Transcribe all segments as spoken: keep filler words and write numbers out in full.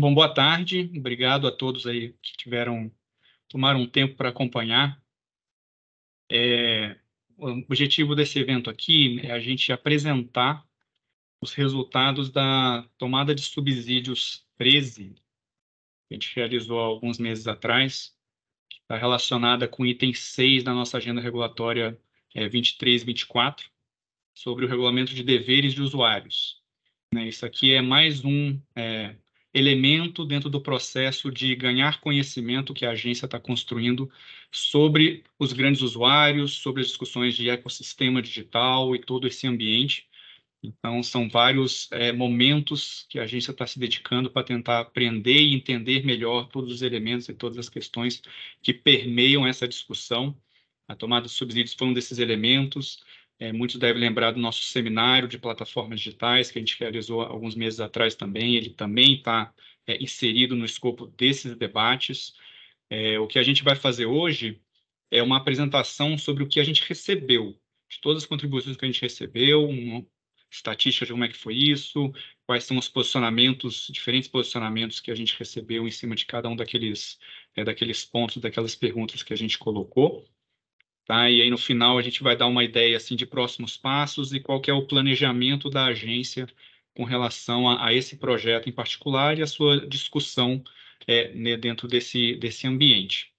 Bom, boa tarde. Obrigado a todos aí que tiveram, tomaram um tempo para acompanhar. É, o objetivo desse evento aqui é a gente apresentar os resultados da tomada de subsídios treze, que a gente realizou há alguns meses atrás, que está relacionada com o item seis da nossa agenda regulatória é, vinte e três e vinte e quatro, sobre o regulamento de deveres de usuários. Né, isso aqui é mais um é, elemento dentro do processo de ganhar conhecimento que a agência está construindo sobre os grandes usuários, sobre as discussões de ecossistema digital e todo esse ambiente. Então, são vários é, momentos que a agência está se dedicando para tentar aprender e entender melhor todos os elementos e todas as questões que permeiam essa discussão. A tomada de subsídios foi um desses elementos. É, muitos devem lembrar do nosso seminário de plataformas digitais, que a gente realizou alguns meses atrás também. Ele também está é, inserido no escopo desses debates. É, o que a gente vai fazer hoje é uma apresentação sobre o que a gente recebeu, de todas as contribuições que a gente recebeu, um, estatística de como é que foi isso, quais são os posicionamentos, diferentes posicionamentos que a gente recebeu em cima de cada um daqueles, é, daqueles pontos, daquelas perguntas que a gente colocou. Tá? E aí, no final, a gente vai dar uma ideia assim, de próximos passos e qual que é o planejamento da agência com relação a, a esse projeto em particular e a sua discussão é, né, dentro desse, desse ambiente.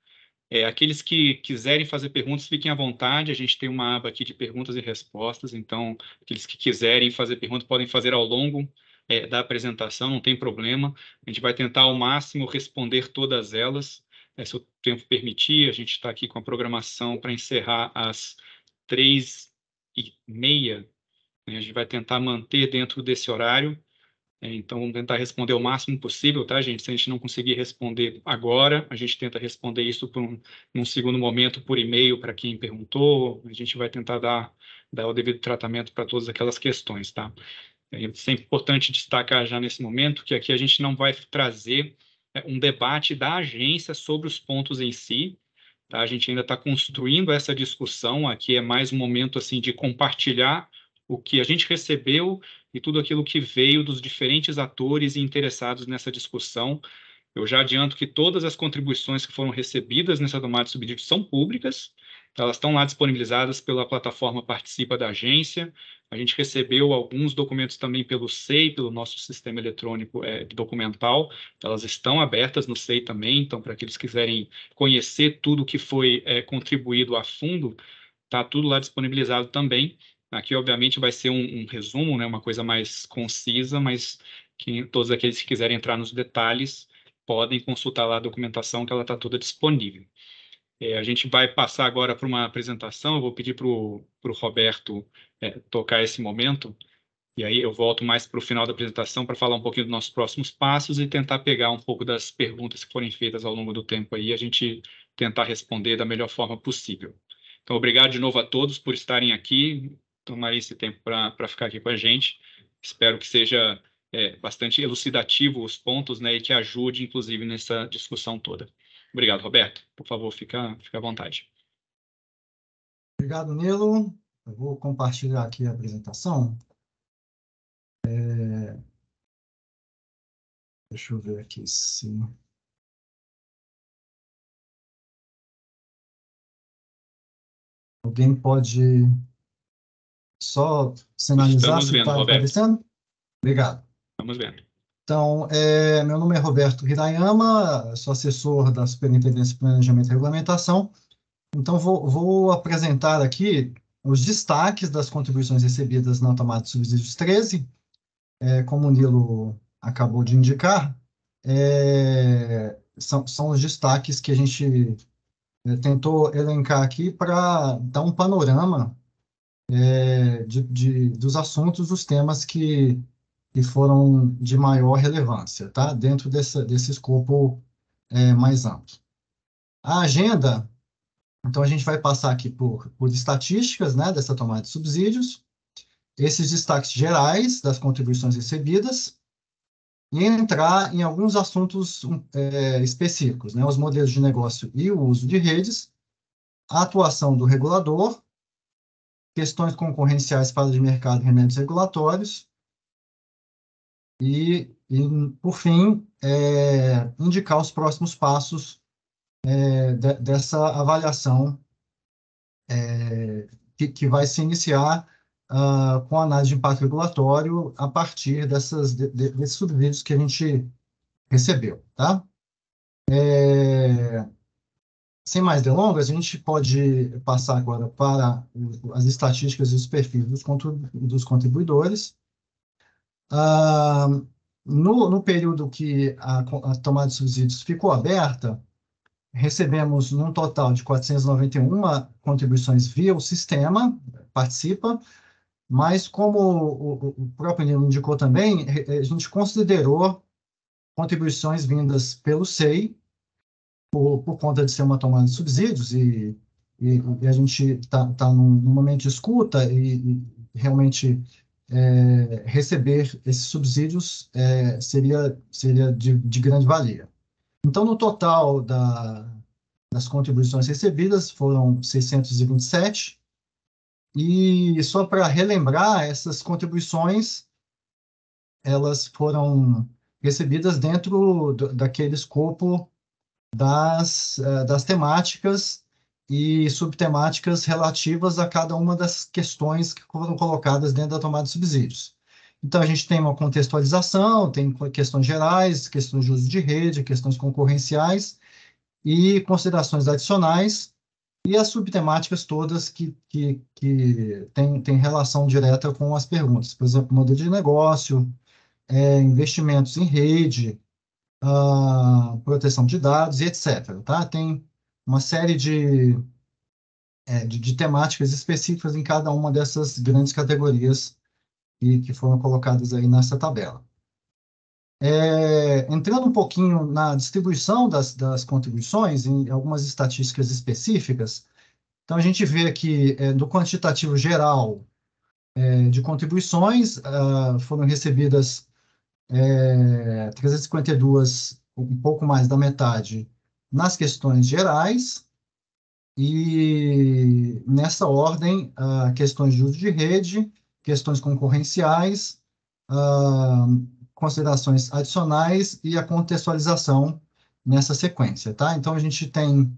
É, aqueles que quiserem fazer perguntas, fiquem à vontade. A gente tem uma aba aqui de perguntas e respostas, então aqueles que quiserem fazer perguntas podem fazer ao longo é, da apresentação, não tem problema. A gente vai tentar ao máximo responder todas elas, é, se o tempo permitir. A gente está aqui com a programação para encerrar às três e meia, né? A gente vai tentar manter dentro desse horário, é, então vamos tentar responder o máximo possível, tá, gente? Se a gente não conseguir responder agora, a gente tenta responder isso por um, num segundo momento por e-mail para quem perguntou. A gente vai tentar dar, dar o devido tratamento para todas aquelas questões, tá? É sempre importante destacar já nesse momento que aqui a gente não vai trazer um debate da agência sobre os pontos em si, tá? A gente ainda está construindo essa discussão. Aqui é mais um momento assim, de compartilhar o que a gente recebeu e tudo aquilo que veio dos diferentes atores e interessados nessa discussão. Eu já adianto que todas as contribuições que foram recebidas nessa tomada de subsídio são públicas, tá? Elas estão lá disponibilizadas pela plataforma Participa da agência. A gente recebeu alguns documentos também pelo S E I, pelo nosso sistema eletrônico é, documental. Elas estão abertas no S E I também, então para aqueles que quiserem conhecer tudo que foi é, contribuído a fundo, está tudo lá disponibilizado também. Aqui, obviamente, vai ser um, um resumo, né, uma coisa mais concisa, mas que todos aqueles que quiserem entrar nos detalhes podem consultar lá a documentação, que ela está toda disponível. É, a gente vai passar agora para uma apresentação. Eu vou pedir para o Roberto é, tocar esse momento, e aí eu volto mais para o final da apresentação para falar um pouquinho dos nossos próximos passos e tentar pegar um pouco das perguntas que forem feitas ao longo do tempo aí, a gente tentar responder da melhor forma possível. Então, obrigado de novo a todos por estarem aqui, tomarem esse tempo para ficar aqui com a gente. Espero que seja é, bastante elucidativo os pontos, né, e que ajude, inclusive, nessa discussão toda. Obrigado, Roberto. Por favor, fica, fica à vontade. Obrigado, Nilo. Eu vou compartilhar aqui a apresentação. É... Deixa eu ver aqui se... Alguém pode só sinalizar se está aparecendo? Obrigado. Estamos vendo. Então, é, meu nome é Roberto Hirayama, sou assessor da Superintendência de Planejamento e Regulamentação. Então, vou, vou apresentar aqui os destaques das contribuições recebidas na tomada de subsídios treze. É, como o Nilo acabou de indicar, é, são, são os destaques que a gente é, tentou elencar aqui para dar um panorama é, de, de, dos assuntos, dos temas que... que foram de maior relevância, tá? Dentro dessa, desse escopo é, mais amplo. A agenda, então a gente vai passar aqui por, por estatísticas, né, dessa tomada de subsídios, esses destaques gerais das contribuições recebidas, e entrar em alguns assuntos é, específicos, né, os modelos de negócio e o uso de redes, a atuação do regulador, questões concorrenciais para o mercado e remédios regulatórios, E, e por fim, é, indicar os próximos passos é, de, dessa avaliação é, que, que vai se iniciar uh, com a análise de impacto regulatório a partir dessas, de, de, desses subsídios que a gente recebeu, tá? É, sem mais delongas, a gente pode passar agora para as estatísticas e os perfis dos, dos contribuidores. Uh, no, no período que a, a tomada de subsídios ficou aberta, recebemos num total de quatrocentas e noventa e uma contribuições via o sistema, Participa, mas como o, o próprio Nilo indicou também, a gente considerou contribuições vindas pelo S E I, por, por conta de ser uma tomada de subsídios, e, e, e a gente está tá num, num momento de escuta e, e realmente... É, receber esses subsídios é, seria, seria de, de grande valia. Então, no total da, das contribuições recebidas foram seiscentas e vinte e sete, e só para relembrar, essas contribuições elas foram recebidas dentro do, daquele escopo das, das temáticas e subtemáticas relativas a cada uma das questões que foram colocadas dentro da tomada de subsídios. Então, a gente tem uma contextualização, tem questões gerais, questões de uso de rede, questões concorrenciais e considerações adicionais, e as subtemáticas todas que, que, que têm tem relação direta com as perguntas. Por exemplo, modelo de negócio, é, investimentos em rede, a, proteção de dados e etcétera. Tá? Tem uma série de, de, de temáticas específicas em cada uma dessas grandes categorias que, que foram colocadas aí nessa tabela. É, entrando um pouquinho na distribuição das, das contribuições, em algumas estatísticas específicas, então a gente vê aqui é, do quantitativo geral é, de contribuições, uh, foram recebidas é, trezentas e cinquenta e duas, um pouco mais da metade, nas questões gerais, e nessa ordem, uh, questões de uso de rede, questões concorrenciais, uh, considerações adicionais e a contextualização nessa sequência, tá? Então, a gente tem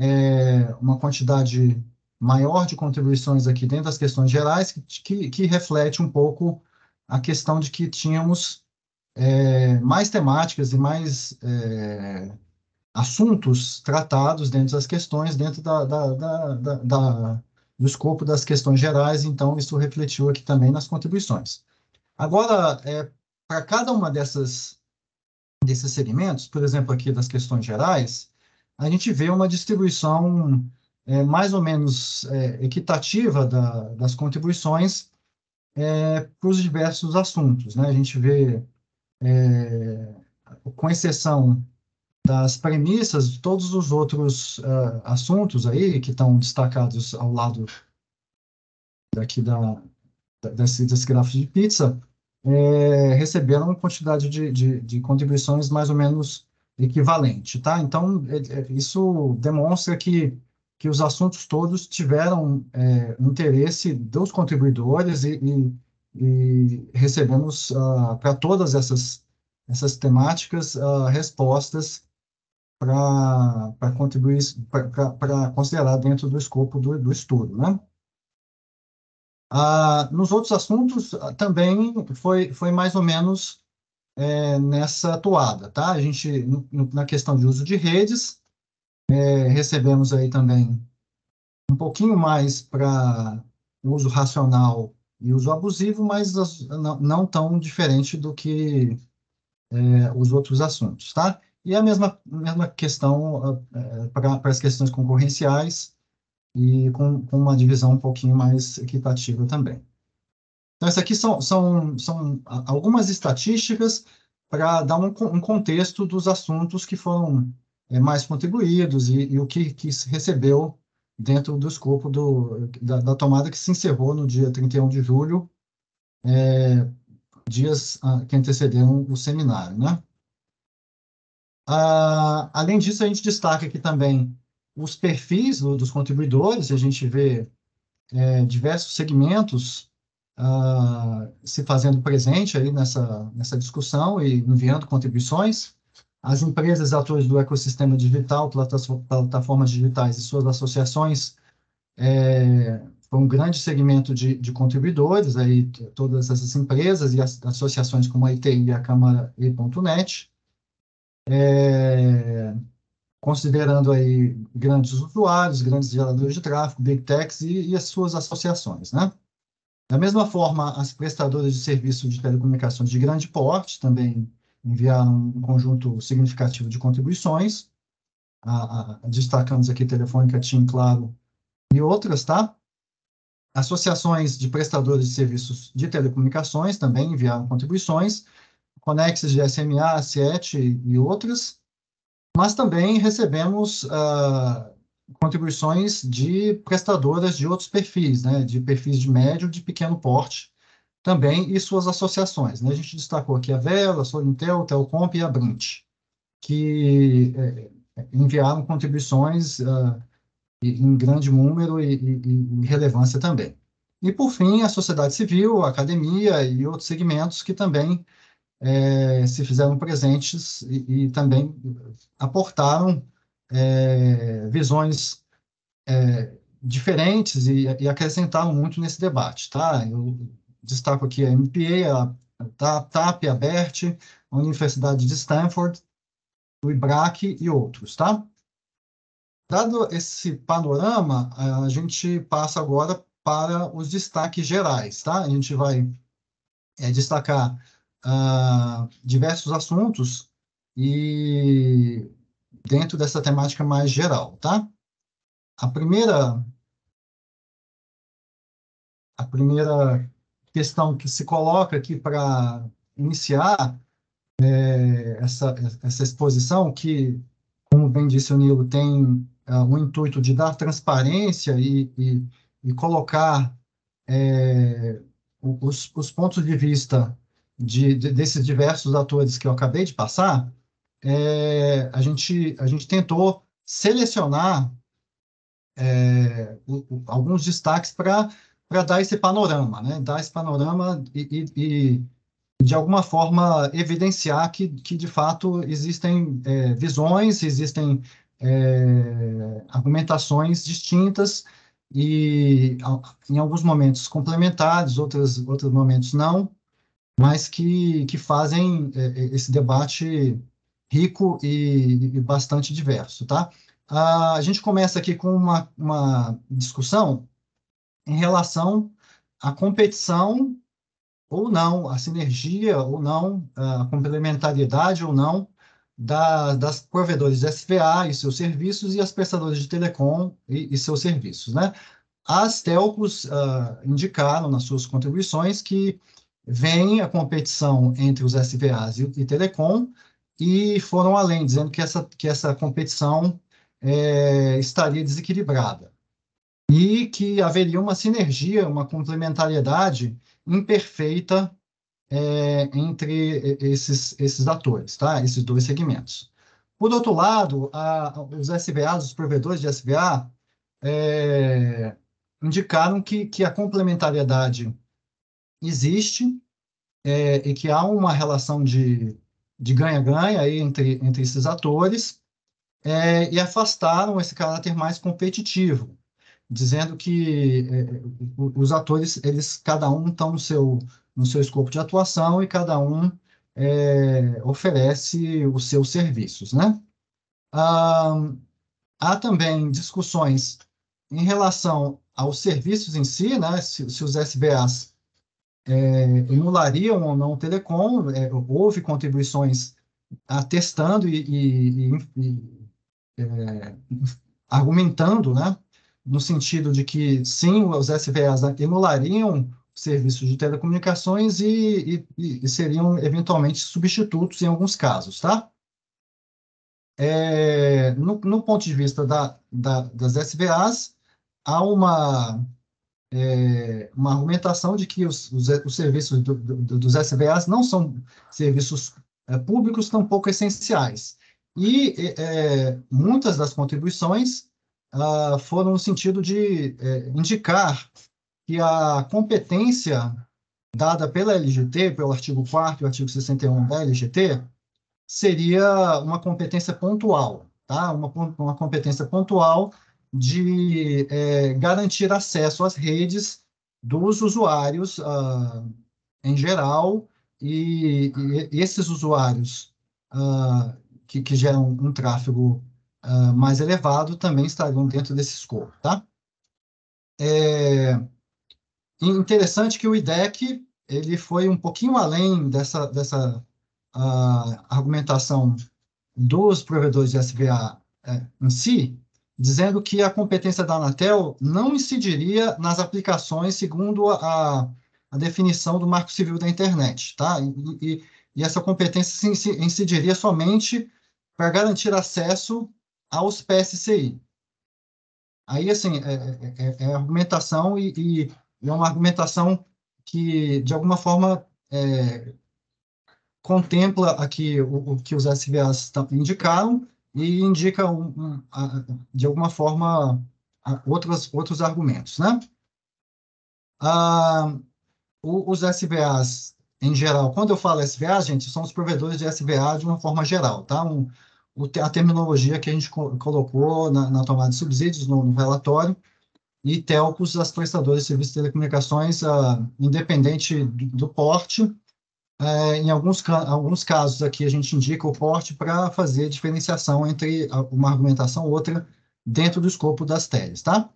é, uma quantidade maior de contribuições aqui dentro das questões gerais, que, que, que reflete um pouco a questão de que tínhamos é, mais temáticas e mais... É, assuntos tratados dentro das questões, dentro da, da, da, da, da, do escopo das questões gerais, então isso refletiu aqui também nas contribuições. Agora, é, para cada uma dessas, desses segmentos, por exemplo, aqui das questões gerais, a gente vê uma distribuição é, mais ou menos é, equitativa da, das contribuições é, para os diversos assuntos, né? A gente vê, é, com exceção das premissas de todos os outros uh, assuntos aí que estão destacados ao lado daqui da, da, desse, desse gráfico de pizza, é, receberam uma quantidade de, de, de contribuições mais ou menos equivalente, tá? Então, é, é, isso demonstra que, que os assuntos todos tiveram é, interesse dos contribuidores e, e, e recebemos uh, para todas essas, essas temáticas uh, respostas para contribuir, para considerar dentro do escopo do, do estudo, né? Ah, nos outros assuntos, também foi, foi mais ou menos é, nessa toada, tá? A gente, no, na questão de uso de redes, é, recebemos aí também um pouquinho mais para uso racional e uso abusivo, mas não, não tão diferente do que é, os outros assuntos, tá? E a mesma, mesma questão uh, para as questões concorrenciais e com, com uma divisão um pouquinho mais equitativa também. Então, essas aqui são, são, são algumas estatísticas para dar um, um contexto dos assuntos que foram é, mais contribuídos e, e o que, que se recebeu dentro do escopo do, da, da tomada que se encerrou no dia trinta e um de julho, é, dias que antecederam o seminário, né? Uh, além disso, a gente destaca aqui também os perfis do, dos contribuidores, a gente vê é, diversos segmentos uh, se fazendo presente aí nessa, nessa discussão e enviando contribuições. As empresas atores do ecossistema digital, plataformas digitais e suas associações, é, foi um grande segmento de, de contribuidores, aí, todas essas empresas e as, associações como a I T I e a Câmara e ponto net, é, considerando aí grandes usuários, grandes geradores de tráfego, big techs e, e as suas associações, né? Da mesma forma, as prestadoras de serviço de telecomunicações de grande porte também enviaram um conjunto significativo de contribuições, a, a, destacamos aqui Telefônica, Tim, Claro e outras, tá? Associações de prestadores de serviços de telecomunicações também enviaram contribuições, Conexos de S M A, CETI e outras. Mas também recebemos uh, contribuições de prestadoras de outros perfis, né, de perfis de médio, de pequeno porte, também e suas associações, né? A gente destacou aqui a Vela, a Solintel, a Telcomp e a Brint, que é, enviaram contribuições uh, em grande número e, e, e relevância também. E, por fim, a sociedade civil, a academia e outros segmentos que também É, se fizeram presentes e, e também aportaram é, visões é, diferentes e, e acrescentaram muito nesse debate, tá? Eu destaco aqui a M P A, a TAP, a Berti, a Universidade de Stanford, o I B R A C e outros, tá? Dado esse panorama, a gente passa agora para os destaques gerais, tá? A gente vai é, destacar Uh, diversos assuntos e dentro dessa temática mais geral, tá? A primeira, a primeira questão que se coloca aqui para iniciar é, essa, essa exposição, que, como bem disse o Nilo, tem uh, o intuito de dar transparência e, e, e colocar é, os, os pontos de vista De, de, desses diversos atores que eu acabei de passar, é, a, gente, a gente tentou selecionar é, o, o, alguns destaques para dar esse panorama, né? Dar esse panorama e, e, e de alguma forma, evidenciar que, que de fato, existem é, visões, existem é, argumentações distintas e, em alguns momentos, complementares, outros, outros momentos não, mas que, que fazem é, esse debate rico e, e bastante diverso, tá? A gente começa aqui com uma, uma discussão em relação à competição ou não, à sinergia ou não, à complementariedade ou não da, das provedores de S V A e seus serviços e as prestadoras de telecom e, e seus serviços, né? As telcos uh, indicaram nas suas contribuições que vem a competição entre os S V As e, e Telecom, e foram além, dizendo que essa, que essa competição é, estaria desequilibrada e que haveria uma sinergia, uma complementariedade imperfeita é, entre esses, esses atores, tá? Esses dois segmentos. Por outro lado, a, os S V As, os provedores de S V A, é, indicaram que, que a complementariedade existe é, e que há uma relação de ganha-ganha aí entre, entre esses atores é, e afastaram esse caráter mais competitivo, dizendo que é, os atores, eles cada um estão no seu, no seu escopo de atuação e cada um é, oferece os seus serviços, né? Ah, há também discussões em relação aos serviços em si, né? Se, se os S V As É, emulariam ou não o Telecom, é, houve contribuições atestando e, e, e é, argumentando, né, no sentido de que, sim, os S V As emulariam serviços de telecomunicações e, e, e seriam, eventualmente, substitutos em alguns casos, tá? É, no, no ponto de vista da, da, das S V As, há uma... É uma argumentação de que os, os, os serviços do, do, dos S V As não são serviços é, públicos, tampouco essenciais. E é, muitas das contribuições ah, foram no sentido de é, indicar que a competência dada pela L G T, pelo artigo quarto e o artigo sessenta e um da L G T, seria uma competência pontual, tá? uma, uma competência pontual de é, garantir acesso às redes dos usuários uh, em geral, e, e esses usuários uh, que, que geram um tráfego uh, mais elevado também estarão dentro desse escopo, tá? É interessante que o I D E C, ele foi um pouquinho além dessa, dessa uh, argumentação dos provedores de S V A uh, em si, dizendo que a competência da Anatel não incidiria nas aplicações segundo a, a definição do Marco Civil da Internet, tá? E, e, e essa competência incidiria somente para garantir acesso aos P S C I. Aí, assim, é, é, é argumentação e, e é uma argumentação que, de alguma forma, é, contempla aqui o, o que os S V As indicaram, e indica, de alguma forma, outros, outros argumentos, né? Ah, os S V As, em geral, quando eu falo S V As, gente, são os provedores de S V A de uma forma geral, tá? Um, a terminologia que a gente colocou na, na tomada de subsídios, no, no relatório, e telcos, as prestadoras de serviços de telecomunicações, ah, independente do, do porte. É, em alguns, alguns casos aqui, a gente indica o porte para fazer diferenciação entre uma argumentação ou outra dentro do escopo das teles, tá?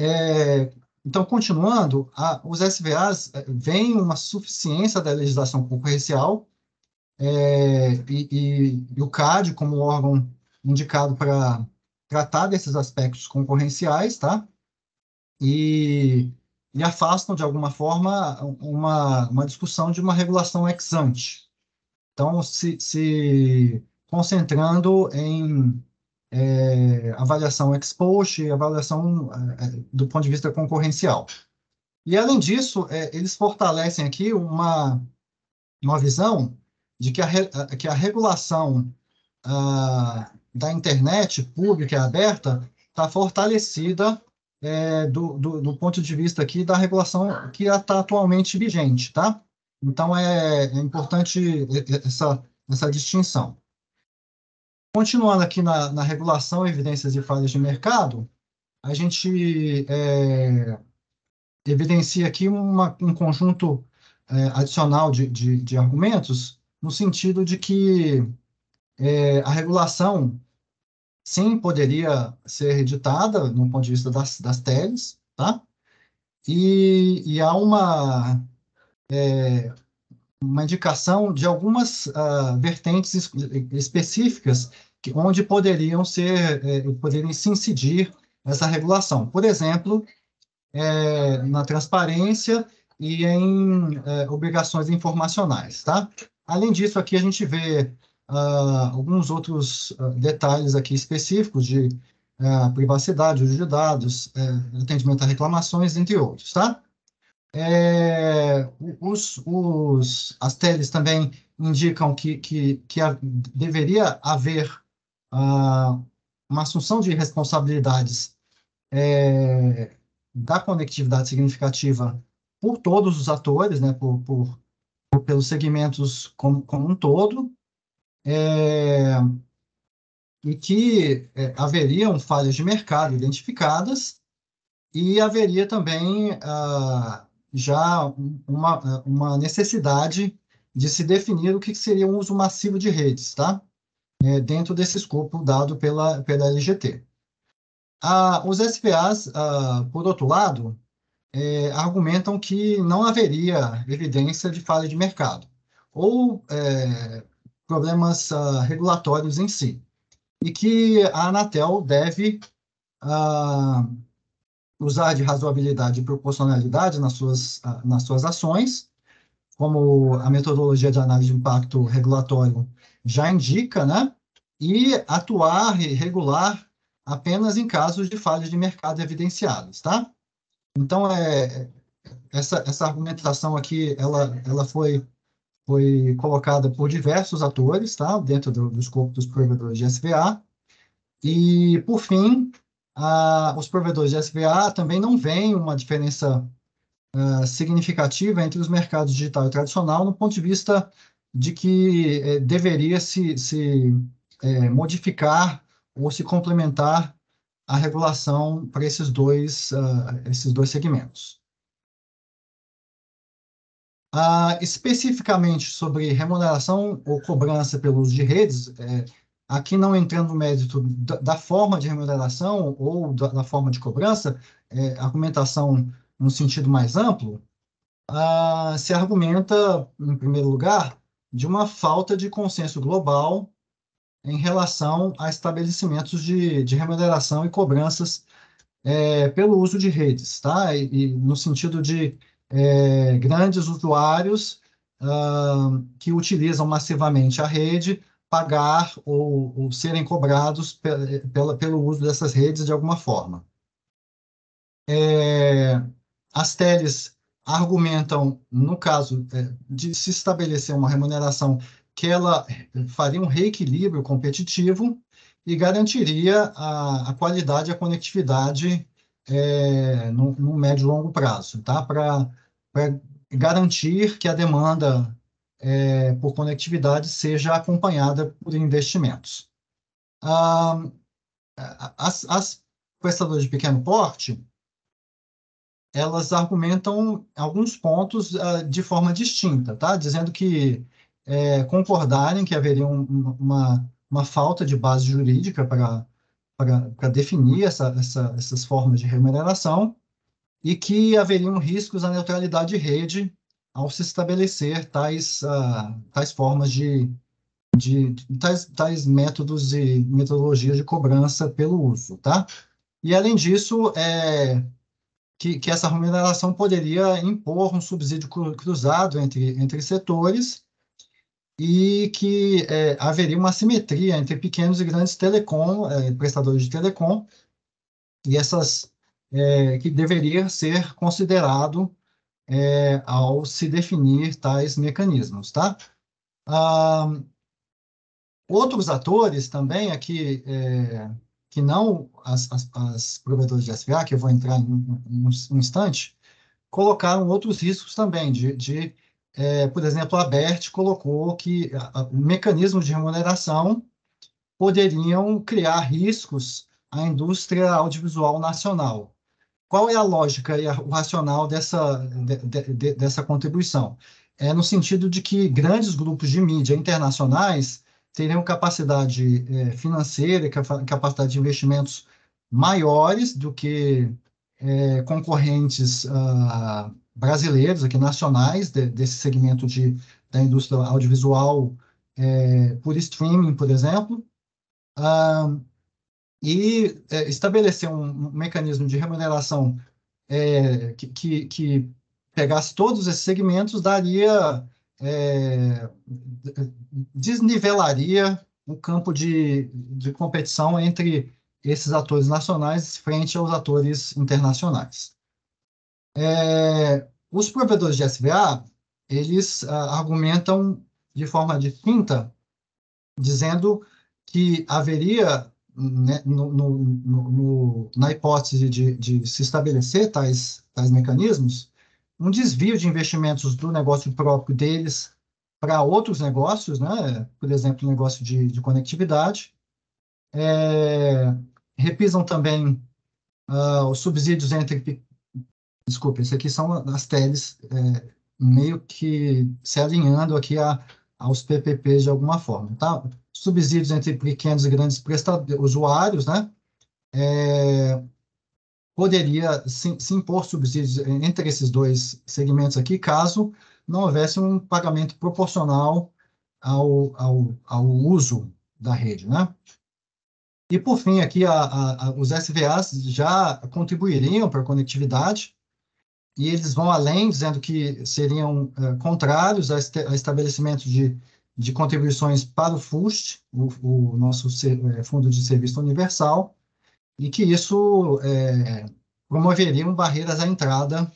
É, então, continuando, a, os S V As vêm uma suficiência da legislação concorrencial é, e, e, e o CADE como órgão indicado para tratar desses aspectos concorrenciais, tá? E... e afastam, de alguma forma, uma, uma discussão de uma regulação ex ante. Então, se, se concentrando em é, avaliação ex post, avaliação é, do ponto de vista concorrencial. E, além disso, é, eles fortalecem aqui uma, uma visão de que a, que a regulação a, da internet pública e aberta está fortalecida É, do, do, do ponto de vista aqui da regulação que está atualmente vigente, tá? Então, é, é importante essa, essa distinção. Continuando aqui na, na regulação, evidências e falhas de mercado, a gente é, evidencia aqui uma, um conjunto é, adicional de, de, de argumentos, no sentido de que é, a regulação, sim, poderia ser editada no ponto de vista das, das teles, tá? E, e há uma, é, uma indicação de algumas uh, vertentes es, específicas que, onde poderiam ser, é, poderiam se incidir essa regulação. Por exemplo, é, na transparência e em é, obrigações informacionais, tá? Além disso, aqui a gente vê Uh, alguns outros uh, detalhes aqui específicos de uh, privacidade, uso de dados, uh, atendimento a reclamações, entre outros, tá? É, os, os, as teles também indicam que, que, que a, deveria haver uh, uma assunção de responsabilidades é, da conectividade significativa por todos os atores, né, por, por, por, pelos segmentos como, como um todo, É, e que é, haveriam falhas de mercado identificadas e haveria também ah, já uma, uma necessidade de se definir o que seria um uso massivo de redes, tá? É, dentro desse escopo dado pela, pela L G T. Ah, os S V As, ah, por outro lado, é, argumentam que não haveria evidência de falha de mercado, ou... É, problemas uh, regulatórios em si, e que a Anatel deve uh, usar de razoabilidade e proporcionalidade nas suas, uh, nas suas ações, como a metodologia de análise de impacto regulatório já indica, né? E atuar e regular apenas em casos de falhas de mercado evidenciadas, tá? Então, é, essa, essa argumentação aqui, ela, ela foi... foi colocada por diversos atores, tá? Dentro do, do escopo dos provedores de S V A. E, por fim, a, os provedores de S V A também não veem uma diferença uh, significativa entre os mercados digital e tradicional, no ponto de vista de que eh, deveria se, se eh, modificar ou se complementar a regulação para esses dois, uh, esses dois segmentos. Uh, especificamente sobre remuneração ou cobrança pelo uso de redes, eh, aqui não entrando no mérito da, da forma de remuneração ou da, da forma de cobrança, eh, argumentação num sentido mais amplo, uh, se argumenta, em primeiro lugar, de uma falta de consenso global em relação a estabelecimentos de, de remuneração e cobranças eh, pelo uso de redes, tá? E, e no sentido de É, grandes usuários uh, que utilizam massivamente a rede, pagar ou, ou serem cobrados pe pela, pelo uso dessas redes de alguma forma. É, as teles argumentam, no caso é, de se estabelecer uma remuneração, que ela faria um reequilíbrio competitivo e garantiria a, a qualidade e a conectividade É, no, no médio e longo prazo, tá? Para garantir que a demanda é, por conectividade seja acompanhada por investimentos. Ah, as, as prestadoras de pequeno porte, elas argumentam alguns pontos ah, de forma distinta, tá? Dizendo que é, concordarem que haveria um, uma, uma falta de base jurídica para para definir essa, essa, essas formas de remuneração e que haveriam riscos à neutralidade de rede ao se estabelecer tais, uh, tais formas de, de tais, tais métodos e metodologias de cobrança pelo uso, tá? E, além disso, é, que, que essa remuneração poderia impor um subsídio cruzado entre, entre setores e que é, haveria uma assimetria entre pequenos e grandes telecom, é, prestadores de telecom, e essas é, que deveria ser considerado é, ao se definir tais mecanismos, tá? Ah, outros atores também aqui, é, que não as, as, as provedoras de S V A, que eu vou entrar em um, um, um instante, colocaram outros riscos também de, de É, por exemplo, a Berti colocou que mecanismos de remuneração poderiam criar riscos à indústria audiovisual nacional. Qual é a lógica e a, o racional dessa, de, de, dessa contribuição? É no sentido de que grandes grupos de mídia internacionais teriam capacidade é, financeira, capacidade de investimentos maiores do que é, concorrentes uh, brasileiros, aqui nacionais, de, desse segmento de, da indústria audiovisual é, por streaming, por exemplo, ah, e é, estabelecer um, um mecanismo de remuneração é, que, que, que pegasse todos esses segmentos daria, é, desnivelaria o campo de, de competição entre esses atores nacionais frente aos atores internacionais. É, os provedores de S V A, eles ah, argumentam de forma distinta, dizendo que haveria, né, no, no, no, na hipótese de, de se estabelecer tais, tais mecanismos, um desvio de investimentos do negócio próprio deles para outros negócios, né, por exemplo, negócio de, de conectividade. É, repisam também ah, os subsídios entre... Desculpa, isso aqui são as teles é, meio que se alinhando aqui a, aos P P Ps de alguma forma, tá? Subsídios entre pequenos e grandes prestadores, usuários, né? É, poderia se, se impor subsídios entre esses dois segmentos aqui, caso não houvesse um pagamento proporcional ao, ao, ao uso da rede, né? E, por fim, aqui a, a, a, os S V As já contribuiriam para a conectividade, e eles vão além, dizendo que seriam uh, contrários a, este, a estabelecimento de, de contribuições para o FUST, o, o nosso é, Fundo de Serviço Universal, e que isso é, promoveriam barreiras à entrada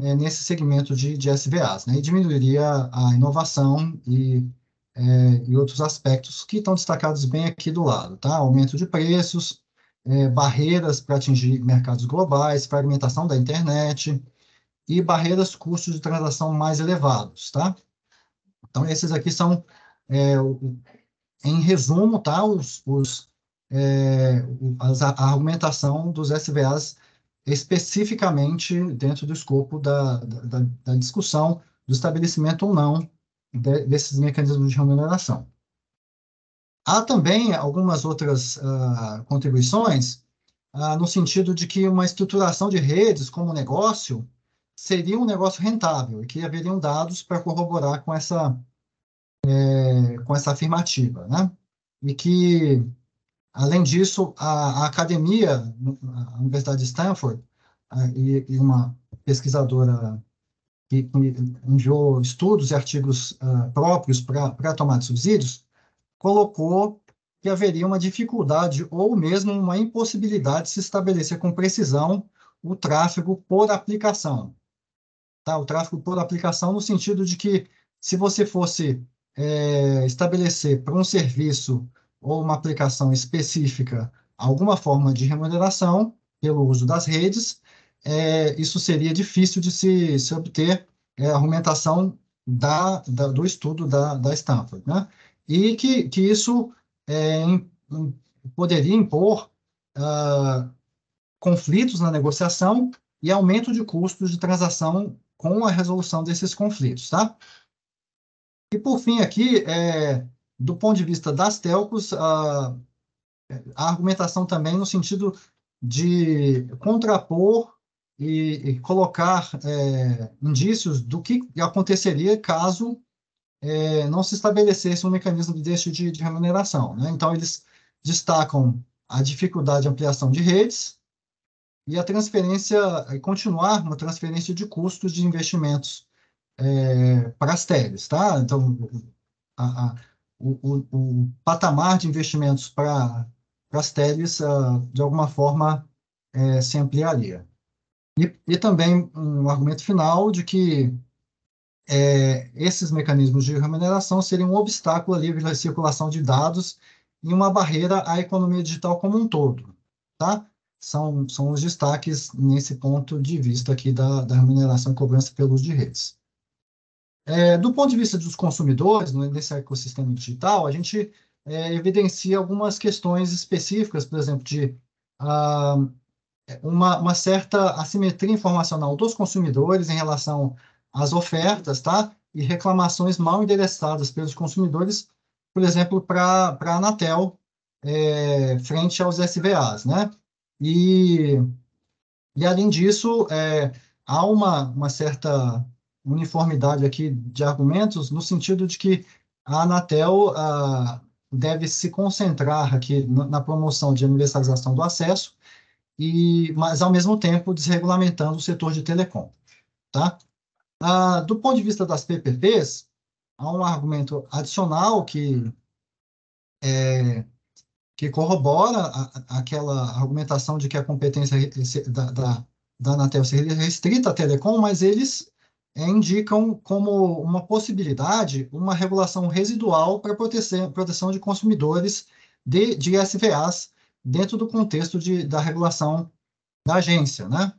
é, nesse segmento de, de S V As, né? E diminuiria a inovação e, é, e outros aspectos que estão destacados bem aqui do lado, tá? Aumento de preços, É, barreiras para atingir mercados globais, fragmentação da internet, e barreiras custos de transação mais elevados, tá? Então, esses aqui são, é, o, em resumo, tá, os, os, é, as, a argumentação dos S V As especificamente dentro do escopo da, da, da discussão do estabelecimento ou não de, desses mecanismos de remuneração. Há também algumas outras uh, contribuições uh, no sentido de que uma estruturação de redes como negócio seria um negócio rentável e que haveriam dados para corroborar com essa, é, com essa afirmativa, né? E que, além disso, a, a academia, a Universidade de Stanford, a, e, e uma pesquisadora que, que enviou estudos e artigos uh, próprios para a tomada de subsídios, colocou que haveria uma dificuldade ou mesmo uma impossibilidade de se estabelecer com precisão o tráfego por aplicação. Tá? O tráfego por aplicação no sentido de que, se você fosse é, estabelecer para um serviço ou uma aplicação específica alguma forma de remuneração pelo uso das redes, é, isso seria difícil de se, se obter é, a argumentação da, da, do estudo da, da Stanford, né? E que, que isso é, em, poderia impor uh, conflitos na negociação e aumento de custos de transação com a resolução desses conflitos, tá? E, por fim, aqui, é, do ponto de vista das telcos, a, a argumentação também no sentido de contrapor e, e colocar é, indícios do que aconteceria caso É, não se estabelecesse um mecanismo deste de, de remuneração, né? Então, eles destacam a dificuldade de ampliação de redes e a transferência, e continuar uma transferência de custos de investimentos é, para as teles, tá? Então, a, a, o, o, o patamar de investimentos para as teles, a, de alguma forma, é, se ampliaria. E, e também um argumento final de que É, esses mecanismos de remuneração seriam um obstáculo à livre circulação de dados e uma barreira à economia digital como um todo, tá? São, são os destaques nesse ponto de vista aqui da, da remuneração e cobrança pelo uso de redes. É, do ponto de vista dos consumidores, nesse ecossistema digital, a gente é, evidencia algumas questões específicas, por exemplo, de ah, uma, uma certa assimetria informacional dos consumidores em relação as ofertas, tá? E reclamações mal endereçadas pelos consumidores, por exemplo, para a Anatel, é, frente aos S V As, né? E, e além disso, é, há uma, uma certa uniformidade aqui de argumentos, no sentido de que a Anatel a, deve se concentrar aqui na promoção de universalização do acesso, e, mas, ao mesmo tempo, desregulamentando o setor de telecom, tá? Ah, do ponto de vista das P P Ps, há um argumento adicional que, é, que corrobora a, aquela argumentação de que a competência da, da, da Anatel seria restrita à telecom, mas eles é, indicam como uma possibilidade uma regulação residual para proteção, proteção de consumidores de, de S V As dentro do contexto de, da regulação da agência, né?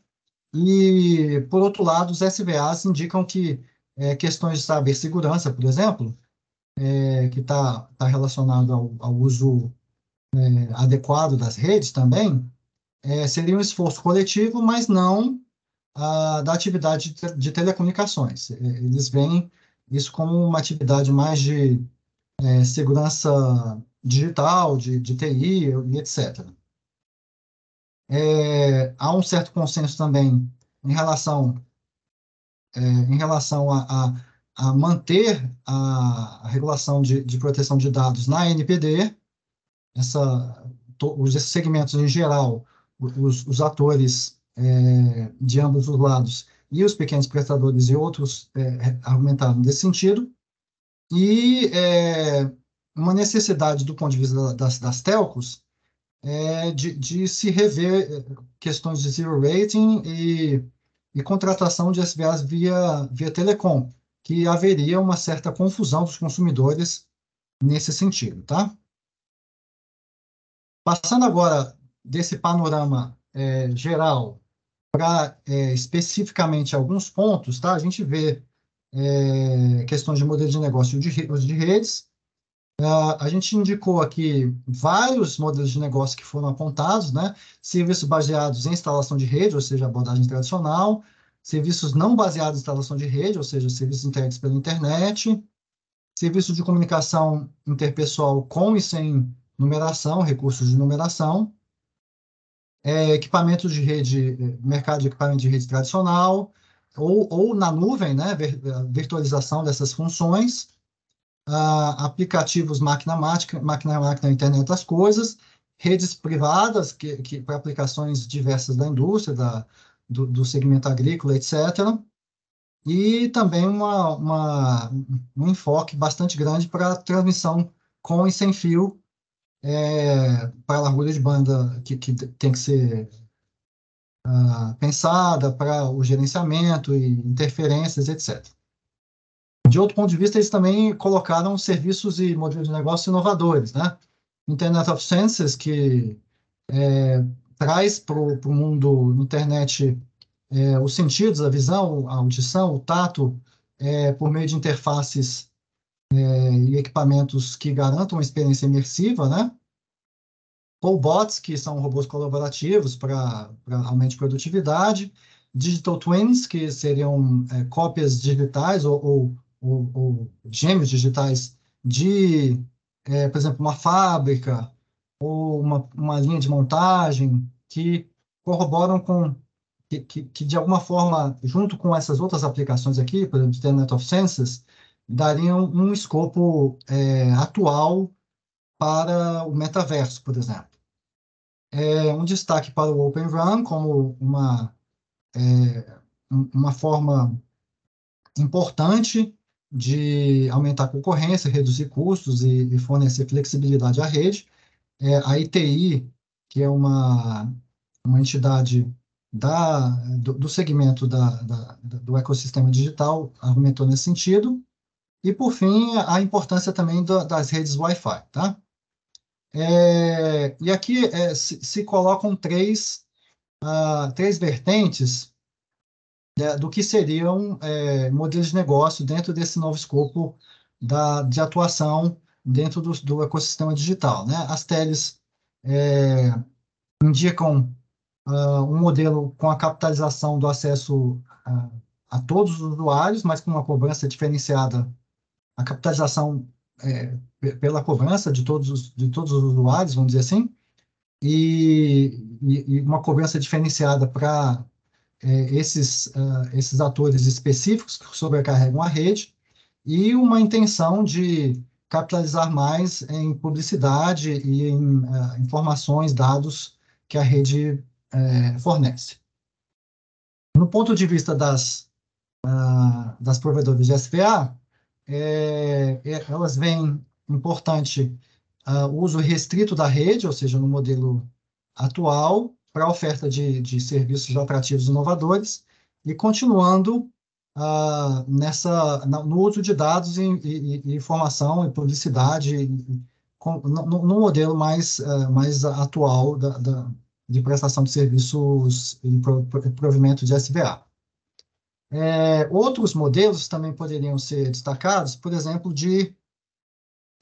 E, por outro lado, os S V As indicam que é, questões de cibersegurança, por exemplo, é, que está tá relacionado ao, ao uso é, adequado das redes também, é, seria um esforço coletivo, mas não a, da atividade de, de telecomunicações. Eles veem isso como uma atividade mais de é, segurança digital, de, de T I, e etcétera. É, há um certo consenso também em relação, é, em relação a, a, a manter a, a regulação de, de proteção de dados na N P D, essa, to, os segmentos em geral, os, os atores é, de ambos os lados e os pequenos prestadores e outros é, argumentaram nesse sentido, e é, uma necessidade do ponto de vista das, das telcos, É, de, de se rever questões de zero rating e, e contratação de S V As via, via telecom, que haveria uma certa confusão dos consumidores nesse sentido, tá? Passando agora desse panorama é, geral para é, especificamente alguns pontos, tá? A gente vê é, questões de modelo de negócio de, de redes. Uh, a gente indicou aqui vários modelos de negócio que foram apontados, né? Serviços baseados em instalação de rede, ou seja, abordagem tradicional, serviços não baseados em instalação de rede, ou seja, serviços entregues pela internet, serviço de comunicação interpessoal com e sem numeração, recursos de numeração, é, equipamentos de rede, mercado de equipamento de rede tradicional, ou, ou na nuvem, né? Virtualização dessas funções, Uh, aplicativos máquina-máquina, máquina-máquina, internet das coisas, redes privadas que, que, para aplicações diversas da indústria, da, do, do segmento agrícola, etcétera. E também uma, uma, um enfoque bastante grande para transmissão com e sem fio, é, para a largura de banda que, que tem que ser uh, pensada, para o gerenciamento e interferências, etcétera. De outro ponto de vista, eles também colocaram serviços e modelos de negócio inovadores, né? Internet of Senses, que é, traz para o mundo internet é, os sentidos, a visão, a audição, o tato, é, por meio de interfaces é, e equipamentos que garantam uma experiência imersiva, né? Robots, que são robôs colaborativos para aumento de produtividade. Digital Twins, que seriam é, cópias digitais ou, ou Ou, ou gêmeos digitais de, é, por exemplo, uma fábrica ou uma, uma linha de montagem que corroboram com, que, que, que de alguma forma, junto com essas outras aplicações aqui, por exemplo, Internet of Senses, dariam um escopo é, atual para o metaverso, por exemplo. É, um destaque para o Open R A N como uma, é, uma forma importante de aumentar a concorrência, reduzir custos e, e fornecer flexibilidade à rede. É, a I T I, que é uma, uma entidade da, do, do segmento da, da, do ecossistema digital, argumentou nesse sentido. E, por fim, a importância também da, das redes Wi-Fi. Tá? É, e aqui é, se, se colocam três, uh, três vertentes do que seriam é, modelos de negócio dentro desse novo escopo da, de atuação dentro do, do ecossistema digital, né? As teles é, indicam uh, um modelo com a capitalização do acesso uh, a todos os usuários, mas com uma cobrança diferenciada, a capitalização é, pela cobrança de todos, os, de todos os usuários, vamos dizer assim, e, e, e uma cobrança diferenciada para É, esses, uh, esses atores específicos que sobrecarregam a rede, e uma intenção de capitalizar mais em publicidade e em uh, informações, dados que a rede uh, fornece. No ponto de vista das, uh, das provedoras de S P A, é, elas veem importante uh, o uso restrito da rede, ou seja, no modelo atual, para a oferta de, de serviços atrativos e inovadores, e continuando uh, nessa, no uso de dados e, e, e informação e publicidade e, com, no, no modelo mais, uh, mais atual da, da, de prestação de serviços e pro, provimento de S B A. É, outros modelos também poderiam ser destacados, por exemplo, de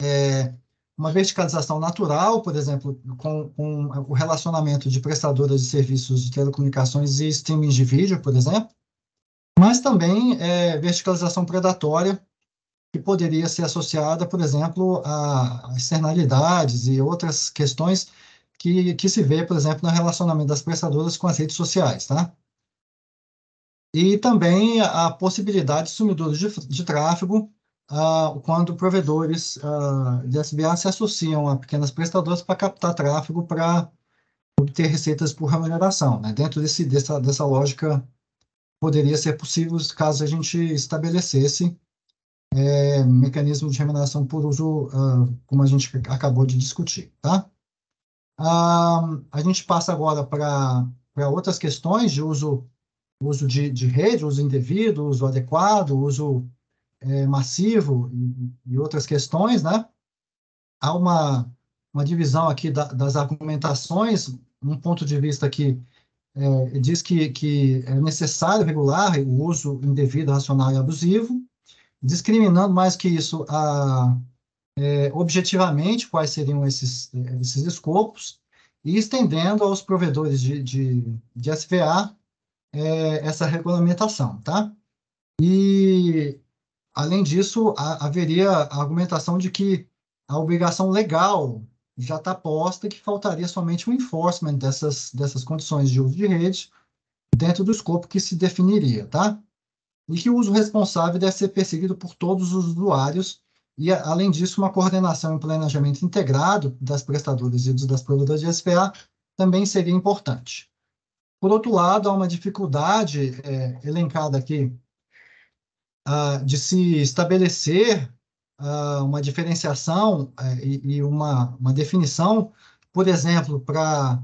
é, uma verticalização natural, por exemplo, com, com o relacionamento de prestadoras de serviços de telecomunicações e streaming de vídeo, por exemplo, mas também é, verticalização predatória, que poderia ser associada, por exemplo, a externalidades e outras questões que, que se vê, por exemplo, no relacionamento das prestadoras com as redes sociais, tá? E também a possibilidade de sumidores de, de tráfego, Uh, quando provedores uh, de S B A se associam a pequenas prestadoras para captar tráfego para obter receitas por remuneração, né? Dentro desse, dessa, dessa lógica, poderia ser possível caso a gente estabelecesse é, mecanismo de remuneração por uso, uh, como a gente acabou de discutir. Tá? Uh, a gente passa agora para outras questões de uso, uso de, de rede, uso indevido, uso adequado, uso É, massivo e, e outras questões, né? Há uma, uma divisão aqui da, das argumentações, um ponto de vista que é, diz que, que é necessário regular o uso indevido, racional e abusivo, discriminando mais que isso a, é, objetivamente quais seriam esses, esses escopos e estendendo aos provedores de, de, de S V A é, essa regulamentação, tá? E, além disso, a, haveria a argumentação de que a obrigação legal já está posta e que faltaria somente o enforcement dessas, dessas condições de uso de rede dentro do escopo que se definiria, tá? E que o uso responsável deve ser perseguido por todos os usuários e, além disso, uma coordenação e planejamento integrado das prestadoras e das produtoras de S P A também seria importante. Por outro lado, há uma dificuldade é, elencada aqui uh, de se estabelecer uh, uma diferenciação uh, e, e uma, uma definição, por exemplo, para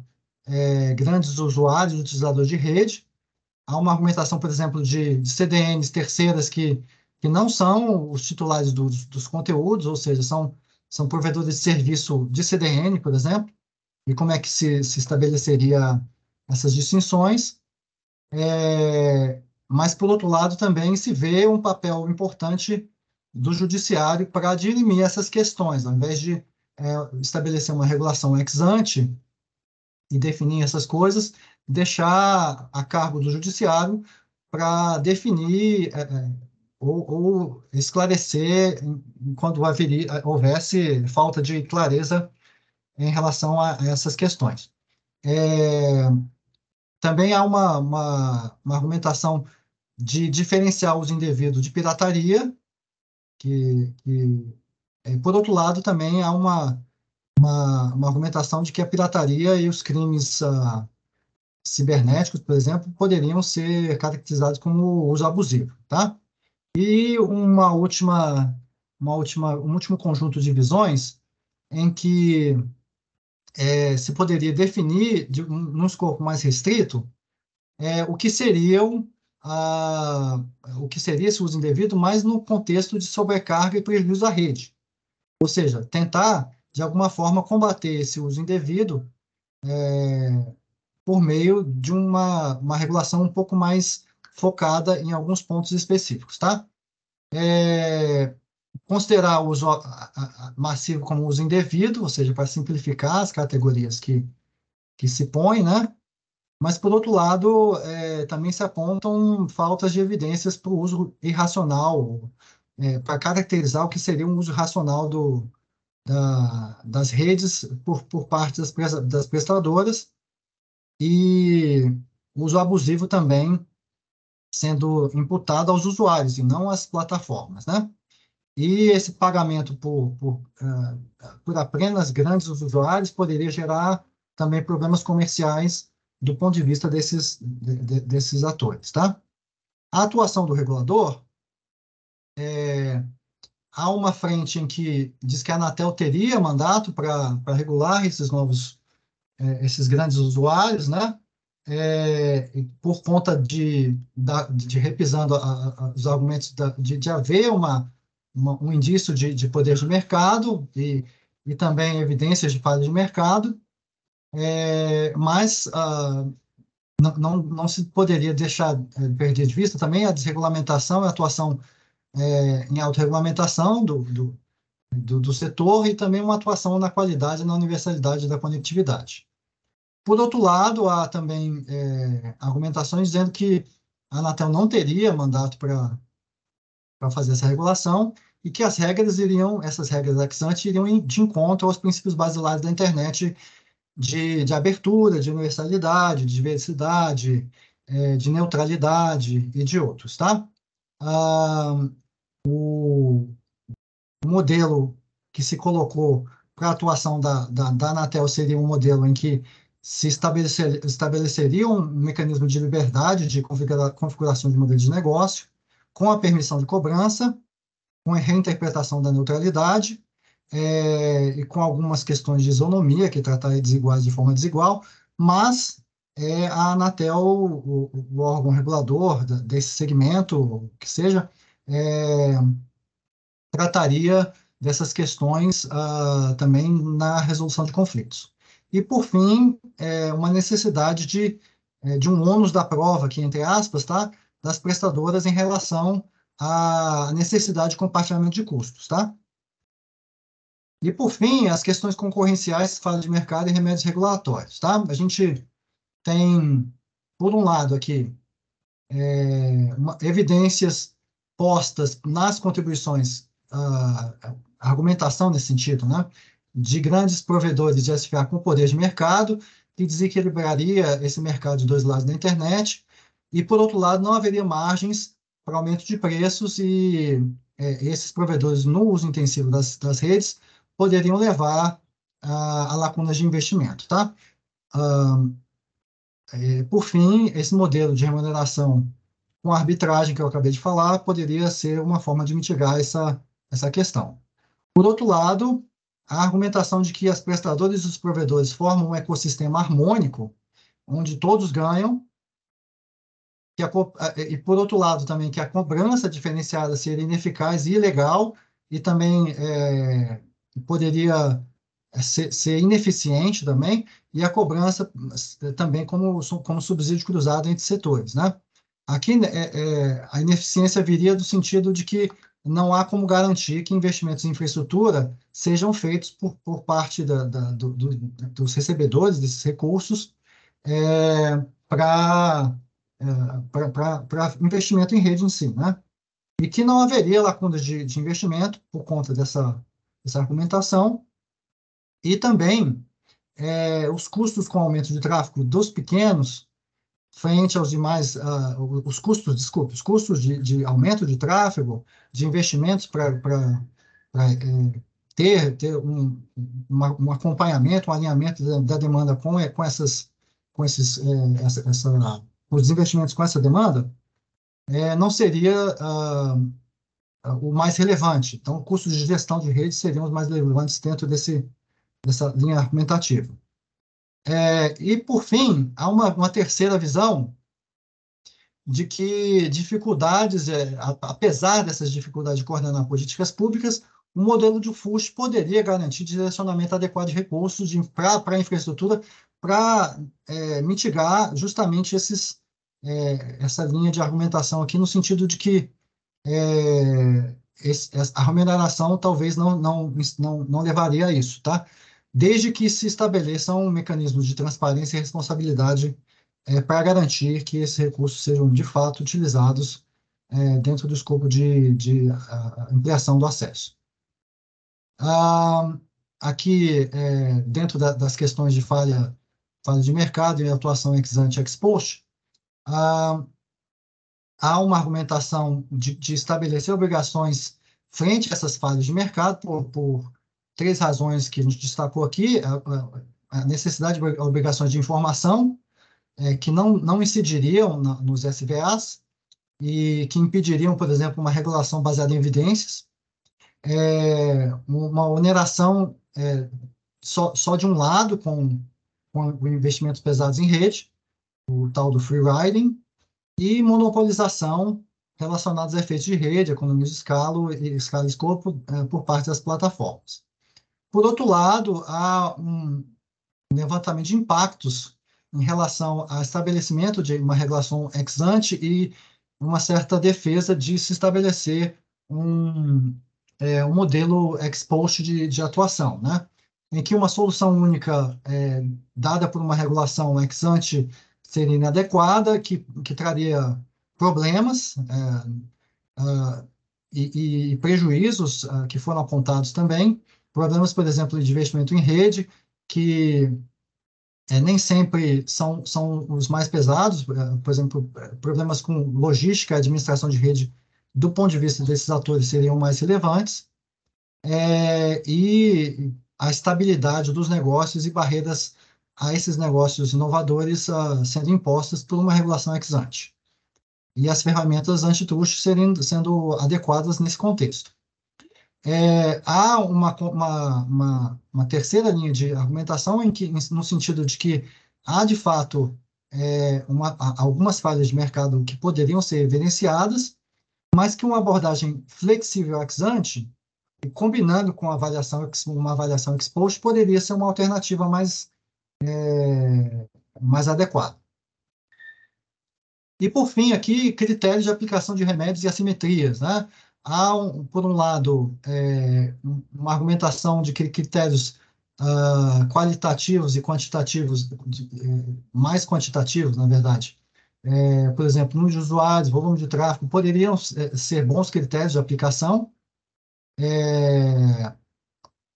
uh, grandes usuários, utilizadores de rede. Há uma argumentação, por exemplo, de, de C D Ns terceiras que, que não são os titulares dos, dos conteúdos, ou seja, são, são provedores de serviço de C D N, por exemplo, e como é que se, se estabeleceria essas distinções. É, mas, por outro lado, também se vê um papel importante do judiciário para dirimir essas questões, ao invés de é, estabelecer uma regulação ex ante e definir essas coisas, deixar a cargo do judiciário para definir é, ou, ou esclarecer quando haveria, houvesse falta de clareza em relação a essas questões. É, também há uma, uma, uma argumentação de diferenciar os indevidos de pirataria, que, que é, por outro lado, também há uma, uma, uma argumentação de que a pirataria e os crimes uh, cibernéticos, por exemplo, poderiam ser caracterizados como uso abusivo, tá? E uma última, uma última, um último conjunto de visões em que é, se poderia definir, de, um, num escopo mais restrito, é, o que seriam a, o que seria esse uso indevido, mas no contexto de sobrecarga e prejuízo à rede. Ou seja, tentar, de alguma forma, combater esse uso indevido é, por meio de uma, uma regulação um pouco mais focada em alguns pontos específicos, tá? É, considerar o uso massivo como uso indevido, ou seja, para simplificar as categorias que, que se põem, né? Mas, por outro lado, é, também se apontam faltas de evidências para o uso irracional, é, para caracterizar o que seria um uso racional do, da, das redes por, por parte das, das prestadoras, e uso abusivo também sendo imputado aos usuários e não às plataformas, né? E esse pagamento por, por, uh, por apenas grandes usuários poderia gerar também problemas comerciais do ponto de vista desses, de, de, desses atores, tá? A atuação do regulador, é, há uma frente em que diz que a Anatel teria mandato para regular esses novos esses grandes usuários, né, é, por conta de, de, de repisando a, a, os argumentos da, de, de haver uma, uma, um indício de, de poder de mercado e, e também evidências de falha de mercado, é, mas ah, não, não, não se poderia deixar perder de vista também a desregulamentação e a atuação é, em autorregulamentação do, do Do, do setor e também uma atuação na qualidade e na universalidade da conectividade. Por outro lado, há também é, argumentações dizendo que a Anatel não teria mandato para fazer essa regulação e que as regras iriam, essas regras ex ante iriam de encontro aos princípios basilares da internet de, de abertura, de universalidade, de diversidade, é, de neutralidade e de outros, tá? Ah, o O modelo que se colocou para a atuação da, da, da Anatel seria um modelo em que se estabelecer, estabeleceria um mecanismo de liberdade de configura, configuração de modelo de negócio, com a permissão de cobrança, com a reinterpretação da neutralidade é, e com algumas questões de isonomia, que trataria desiguais de forma desigual, mas é, a Anatel, o, o órgão regulador desse segmento, o que seja, é, trataria dessas questões uh, também na resolução de conflitos. E, por fim, é uma necessidade de é, de um ônus da prova, aqui entre aspas, tá? Das prestadoras em relação à necessidade de compartilhamento de custos, tá? E, por fim, as questões concorrenciais, fala de mercado e remédios regulatórios, tá? A gente tem, por um lado, aqui, é, uma, evidências postas nas contribuições, a, a argumentação nesse sentido, né? De grandes provedores de S F A com poder de mercado, que desequilibraria esse mercado de dois lados da internet, e, por outro lado, não haveria margens para aumento de preços e é, esses provedores no uso intensivo das, das redes poderiam levar a, a lacunas de investimento, tá? Ah, é, por fim, esse modelo de remuneração com arbitragem que eu acabei de falar poderia ser uma forma de mitigar essa, essa questão. Por outro lado, a argumentação de que as prestadoras e os provedores formam um ecossistema harmônico, onde todos ganham, que a, e por outro lado também que a cobrança diferenciada seria ineficaz e ilegal, e também é, poderia ser, ser ineficiente também, e a cobrança também como, como subsídio cruzado entre setores, né? Aqui é, é, a ineficiência viria do sentido de que não há como garantir que investimentos em infraestrutura sejam feitos por, por parte da, da, do, do, dos recebedores desses recursos é, para é, para investimento em rede em si, né? E que não haveria lacunas de, de investimento por conta dessa, dessa argumentação, e também é, os custos com aumento de tráfego dos pequenos frente aos demais, uh, os custos, desculpa, os custos de, de aumento de tráfego, de investimentos para é, ter, ter um, uma, um acompanhamento, um alinhamento da, da demanda com, com, essas, com esses, é, essa, essa, os investimentos com essa demanda, é, não seria uh, o mais relevante. Então, custos de gestão de rede seriam os mais relevantes dentro desse, dessa linha argumentativa. É, e, por fim, há uma, uma terceira visão de que dificuldades, é, a, apesar dessas dificuldades de coordenar políticas públicas, o modelo de FUST poderia garantir direcionamento adequado de recursos para a infraestrutura para é, mitigar justamente esses, é, essa linha de argumentação aqui, no sentido de que é, esse, a remuneração talvez não, não, não, não levaria a isso, tá? Desde que se estabeleçam mecanismos de transparência e responsabilidade é, para garantir que esses recursos sejam, de fato, utilizados é, dentro do escopo de, de a, ampliação do acesso. Ah, aqui, é, dentro da, das questões de falha, falha de mercado e atuação ex-ante e ex-post, ah, há uma argumentação de, de estabelecer obrigações frente a essas falhas de mercado por, por três razões que a gente destacou aqui: a, a necessidade de obrigações de informação, é, que não, não incidiriam na, nos S V As e que impediriam, por exemplo, uma regulação baseada em evidências, é, uma oneração é, só, só de um lado com, com investimentos pesados em rede, o tal do free riding, e monopolização relacionada aos efeitos de rede, economia de escala e escala e escopo é, por parte das plataformas. Por outro lado, há um levantamento de impactos em relação ao estabelecimento de uma regulação ex-ante e uma certa defesa de se estabelecer um, é, um modelo ex-post de, de atuação, né? Em que uma solução única é, dada por uma regulação ex-ante seria inadequada, que, que traria problemas é, uh, e, e prejuízos uh, que foram apontados também. Problemas, por exemplo, de investimento em rede, que é, nem sempre são, são os mais pesados, por exemplo, problemas com logística, administração de rede, do ponto de vista desses atores, seriam mais relevantes, é, e a estabilidade dos negócios e barreiras a esses negócios inovadores a, sendo impostas por uma regulação ex-ante. E as ferramentas antitrust seriam sendo adequadas nesse contexto. É, há uma, uma, uma, uma terceira linha de argumentação em que, no sentido de que há, de fato, é, uma, algumas falhas de mercado que poderiam ser evidenciadas, mas que uma abordagem flexível ex-ante, combinando com a avaliação, uma avaliação ex-post, poderia ser uma alternativa mais, é, mais adequada. E, por fim, aqui, critérios de aplicação de remédios e assimetrias, né? Há, um, por um lado, é, uma argumentação de que critérios uh, qualitativos e quantitativos, de, eh, mais quantitativos, na verdade, é, por exemplo, número de usuários, volume de tráfego, poderiam é, ser bons critérios de aplicação. É,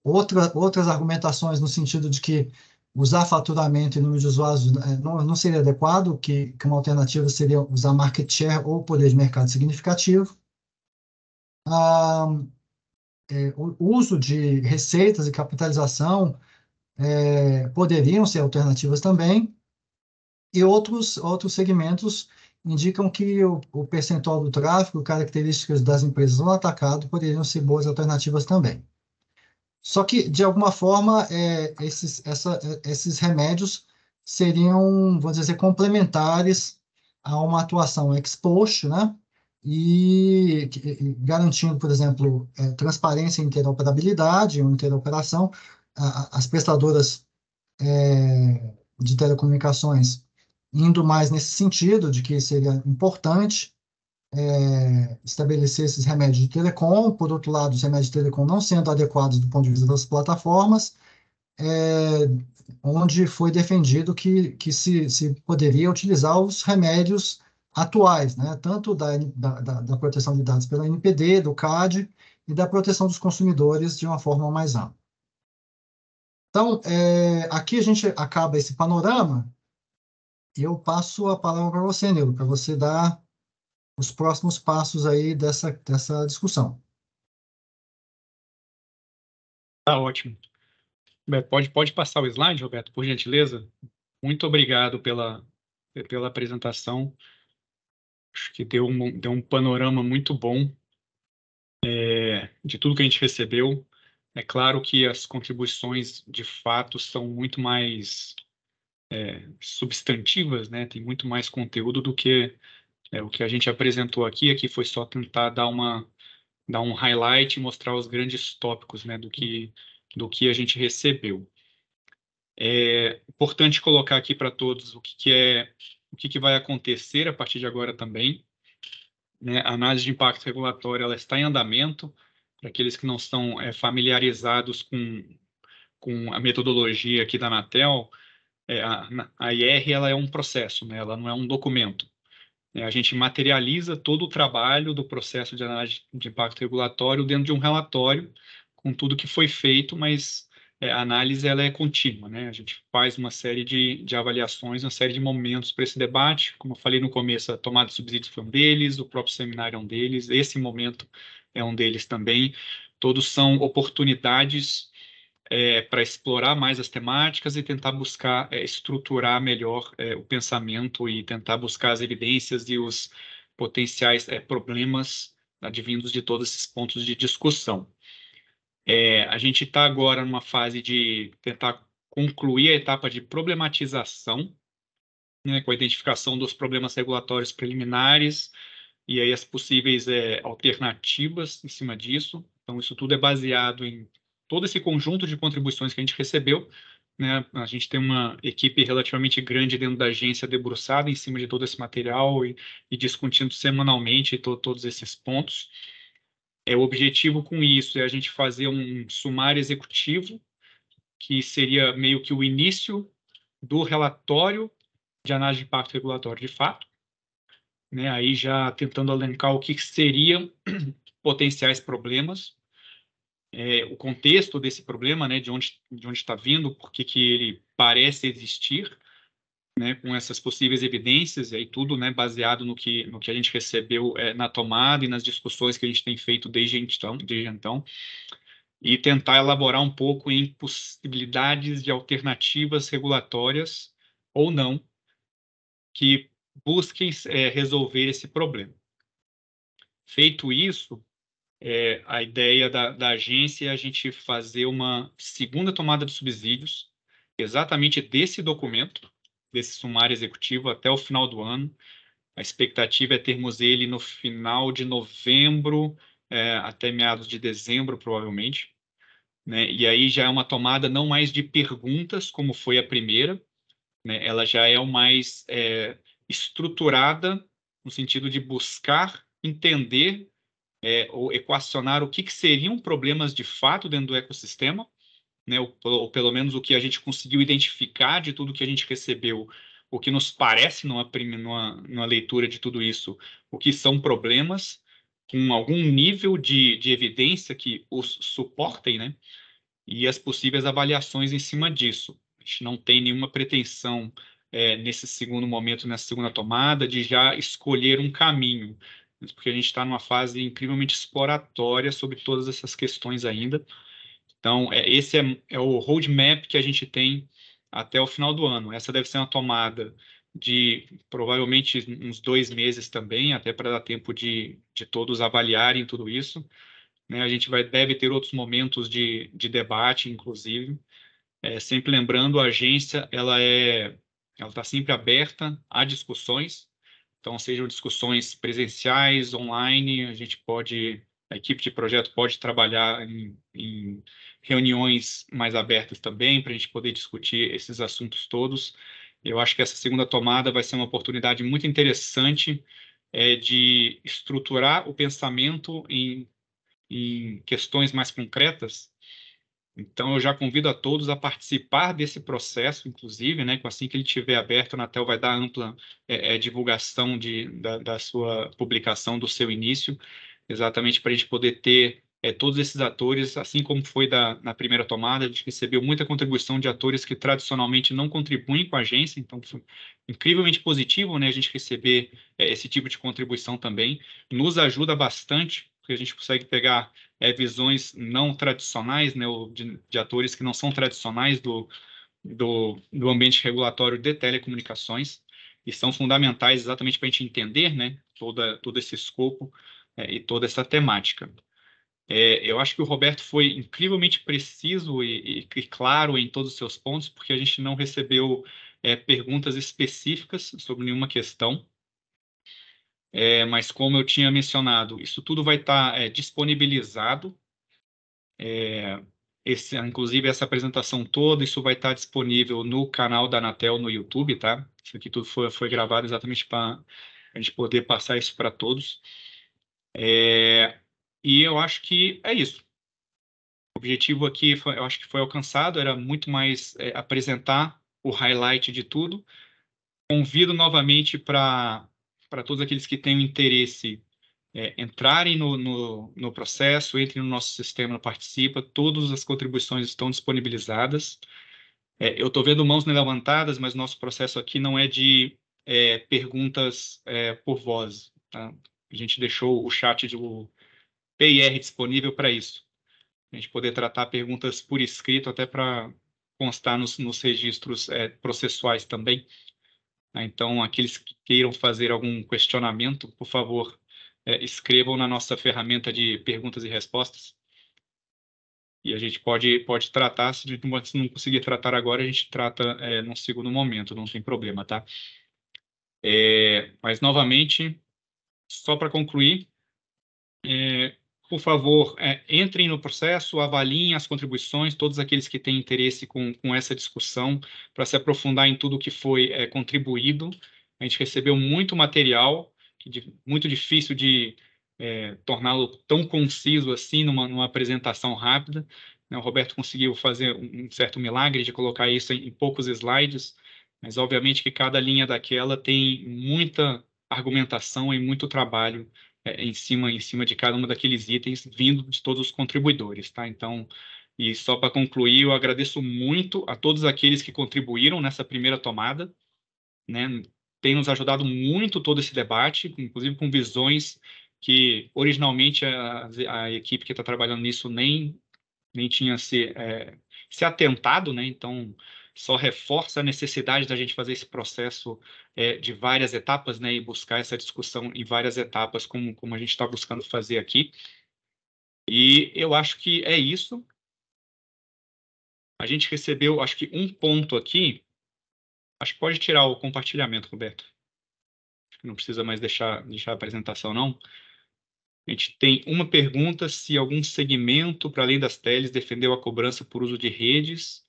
outra, outras argumentações no sentido de que usar faturamento e número de usuários não, não seria adequado, que, que uma alternativa seria usar market share ou poder de mercado significativo. Ah, é, o uso de receitas e capitalização é, poderiam ser alternativas também, e outros, outros segmentos indicam que o, o percentual do tráfego, características das empresas no atacado, poderiam ser boas alternativas também. Só que, de alguma forma, é, esses, essa, esses remédios seriam, vamos dizer, complementares a uma atuação ex post, né? E, e garantindo, por exemplo, é, transparência e interoperabilidade, ou interoperação. A, as prestadoras é, de telecomunicações indo mais nesse sentido, de que seria importante é, estabelecer esses remédios de telecom. Por outro lado, os remédios de telecom não sendo adequados do ponto de vista das plataformas, é, onde foi defendido que, que se, se poderia utilizar os remédios atuais, né, tanto da, da, da proteção de dados pela N P D, do CADE e da proteção dos consumidores de uma forma mais ampla. Então, é, aqui a gente acaba esse panorama. Eu passo a palavra para você, Nilo, para você dar os próximos passos aí dessa, dessa discussão. Tá ótimo. Pode, pode passar o slide, Roberto, por gentileza? Muito obrigado pela, pela apresentação. Acho que deu um, deu um panorama muito bom é, de tudo que a gente recebeu. É claro que as contribuições, de fato, são muito mais... É, substantivas, né? Tem muito mais conteúdo do que é, o que a gente apresentou aqui. Aqui foi só tentar dar uma dar um highlight, mostrar os grandes tópicos, né? Do que do que a gente recebeu. É importante colocar aqui para todos o que, que é o que, que vai acontecer a partir de agora também, né? A análise de impacto regulatório ela está em andamento. Para aqueles que não estão é, familiarizados com com a metodologia aqui da Anatel, É, a, a I R ela é um processo, né? Ela não é um documento. É, a gente materializa todo o trabalho do processo de análise de impacto regulatório dentro de um relatório com tudo que foi feito, mas é, a análise ela é contínua, né? A gente faz uma série de, de avaliações, uma série de momentos para esse debate. Como eu falei no começo, a tomada de subsídios foi um deles, o próprio seminário é um deles, esse momento é um deles também. Todos são oportunidades É, para explorar mais as temáticas e tentar buscar é, estruturar melhor é, o pensamento e tentar buscar as evidências e os potenciais é, problemas advindos de todos esses pontos de discussão. É, a gente está agora numa fase de tentar concluir a etapa de problematização, né, com a identificação dos problemas regulatórios preliminares e aí as possíveis é, alternativas em cima disso. Então, isso tudo é baseado em todo esse conjunto de contribuições que a gente recebeu, né? A gente tem uma equipe relativamente grande dentro da agência debruçada em cima de todo esse material e, e discutindo semanalmente to, todos esses pontos. É, o objetivo com isso é a gente fazer um sumário executivo, que seria meio que o início do relatório de análise de impacto regulatório de fato, né? Aí já tentando alencar o que seriam potenciais problemas, É, o contexto desse problema, né, de onde de onde está vindo, por que que ele parece existir, né, com essas possíveis evidências e aí tudo, né, baseado no que no que a gente recebeu é, na tomada e nas discussões que a gente tem feito desde então, desde então, e tentar elaborar um pouco em possibilidades de alternativas regulatórias ou não que busquem é, resolver esse problema. Feito isso, É, a ideia da, da agência é a gente fazer uma segunda tomada de subsídios, exatamente desse documento, desse sumário executivo, até o final do ano. A expectativa é termos ele no final de novembro, é, até meados de dezembro, provavelmente, né? E aí já é uma tomada não mais de perguntas, como foi a primeira, né? Ela já é o mais é, estruturada no sentido de buscar entender é, ou equacionar o que, que seriam problemas de fato dentro do ecossistema, né, ou, ou pelo menos o que a gente conseguiu identificar de tudo que a gente recebeu, o que nos parece numa, numa, numa leitura de tudo isso, o que são problemas com algum nível de, de evidência que os suportem, né, e as possíveis avaliações em cima disso. A gente não tem nenhuma pretensão é, nesse segundo momento, nessa segunda tomada, de já escolher um caminho, porque a gente está numa fase incrivelmente exploratória sobre todas essas questões ainda. Então, é, esse é, é o roadmap que a gente tem até o final do ano. Essa deve ser uma tomada de, provavelmente, uns dois meses também, até para dar tempo de, de todos avaliarem tudo isso. Né? A gente vai, deve ter outros momentos de, de debate, inclusive. É, sempre lembrando, a agência ela é, ela está sempre aberta a discussões. Então, sejam discussões presenciais, online, a gente pode... A equipe de projeto pode trabalhar em, em reuniões mais abertas também, para a gente poder discutir esses assuntos todos. Eu acho que essa segunda tomada vai ser uma oportunidade muito interessante é, de estruturar o pensamento em, em questões mais concretas. Então, eu já convido a todos a participar desse processo, inclusive, né, assim que ele estiver aberto, a Anatel vai dar ampla é, é, divulgação de, da, da sua publicação, do seu início, exatamente para a gente poder ter é, todos esses atores, assim como foi da, na primeira tomada, a gente recebeu muita contribuição de atores que tradicionalmente não contribuem com a agência, então foi incrivelmente positivo, né, a gente receber é, esse tipo de contribuição também, nos ajuda bastante, porque a gente consegue pegar é, visões não tradicionais, né, de, de atores que não são tradicionais do, do, do ambiente regulatório de telecomunicações, e são fundamentais exatamente para a gente entender, né, toda, todo esse escopo, É, e toda essa temática. É, eu acho que o Roberto foi incrivelmente preciso e, e, e claro em todos os seus pontos, porque a gente não recebeu é, perguntas específicas sobre nenhuma questão, é, mas como eu tinha mencionado, isso tudo vai estar é, disponibilizado, é, esse, inclusive essa apresentação toda, isso vai estar disponível no canal da Anatel no YouTube, tá? Isso aqui tudo foi, foi gravado exatamente para a gente poder passar isso para todos. É, e eu acho que é isso. O objetivo aqui, foi, eu acho que foi alcançado, era muito mais é, apresentar o highlight de tudo. Convido novamente para para todos aqueles que têm interesse é, entrarem no, no, no processo, entrem no nosso sistema, participa, todas as contribuições estão disponibilizadas. É, eu estou vendo mãos levantadas, mas nosso processo aqui não é de é, perguntas é, por voz, tá? A gente deixou o chat do P I R disponível para isso. A gente poder tratar perguntas por escrito, até para constar nos, nos registros é, processuais também. Então, aqueles que queiram fazer algum questionamento, por favor, é, escrevam na nossa ferramenta de perguntas e respostas. E a gente pode, pode tratar, se não conseguir tratar agora, a gente trata é, num segundo momento, não tem problema, tá? É, mas, novamente... Só para concluir, é, por favor, é, entrem no processo, avaliem as contribuições, todos aqueles que têm interesse com, com essa discussão, para se aprofundar em tudo que foi é, contribuído. A gente recebeu muito material, de, muito difícil de é, torná-lo tão conciso assim numa, numa apresentação rápida. O Roberto conseguiu fazer um certo milagre de colocar isso em, em poucos slides, mas obviamente que cada linha daquela tem muita... argumentação e muito trabalho é, em cima em cima de cada um daqueles itens vindo de todos os contribuidores, tá? Então, e só para concluir, eu agradeço muito a todos aqueles que contribuíram nessa primeira tomada, né? Tem nos ajudado muito todo esse debate, inclusive com visões que originalmente a, a equipe que está trabalhando nisso nem nem tinha se é, se atentado, né? Então só reforça a necessidade da gente fazer esse processo é, de várias etapas, né, e buscar essa discussão em várias etapas, como, como a gente está buscando fazer aqui. E eu acho que é isso. A gente recebeu, acho que um ponto aqui, acho que pode tirar o compartilhamento, Roberto. Acho que não precisa mais deixar, deixar a apresentação, não. A gente tem uma pergunta, se algum segmento, para além das teles, defendeu a cobrança por uso de redes...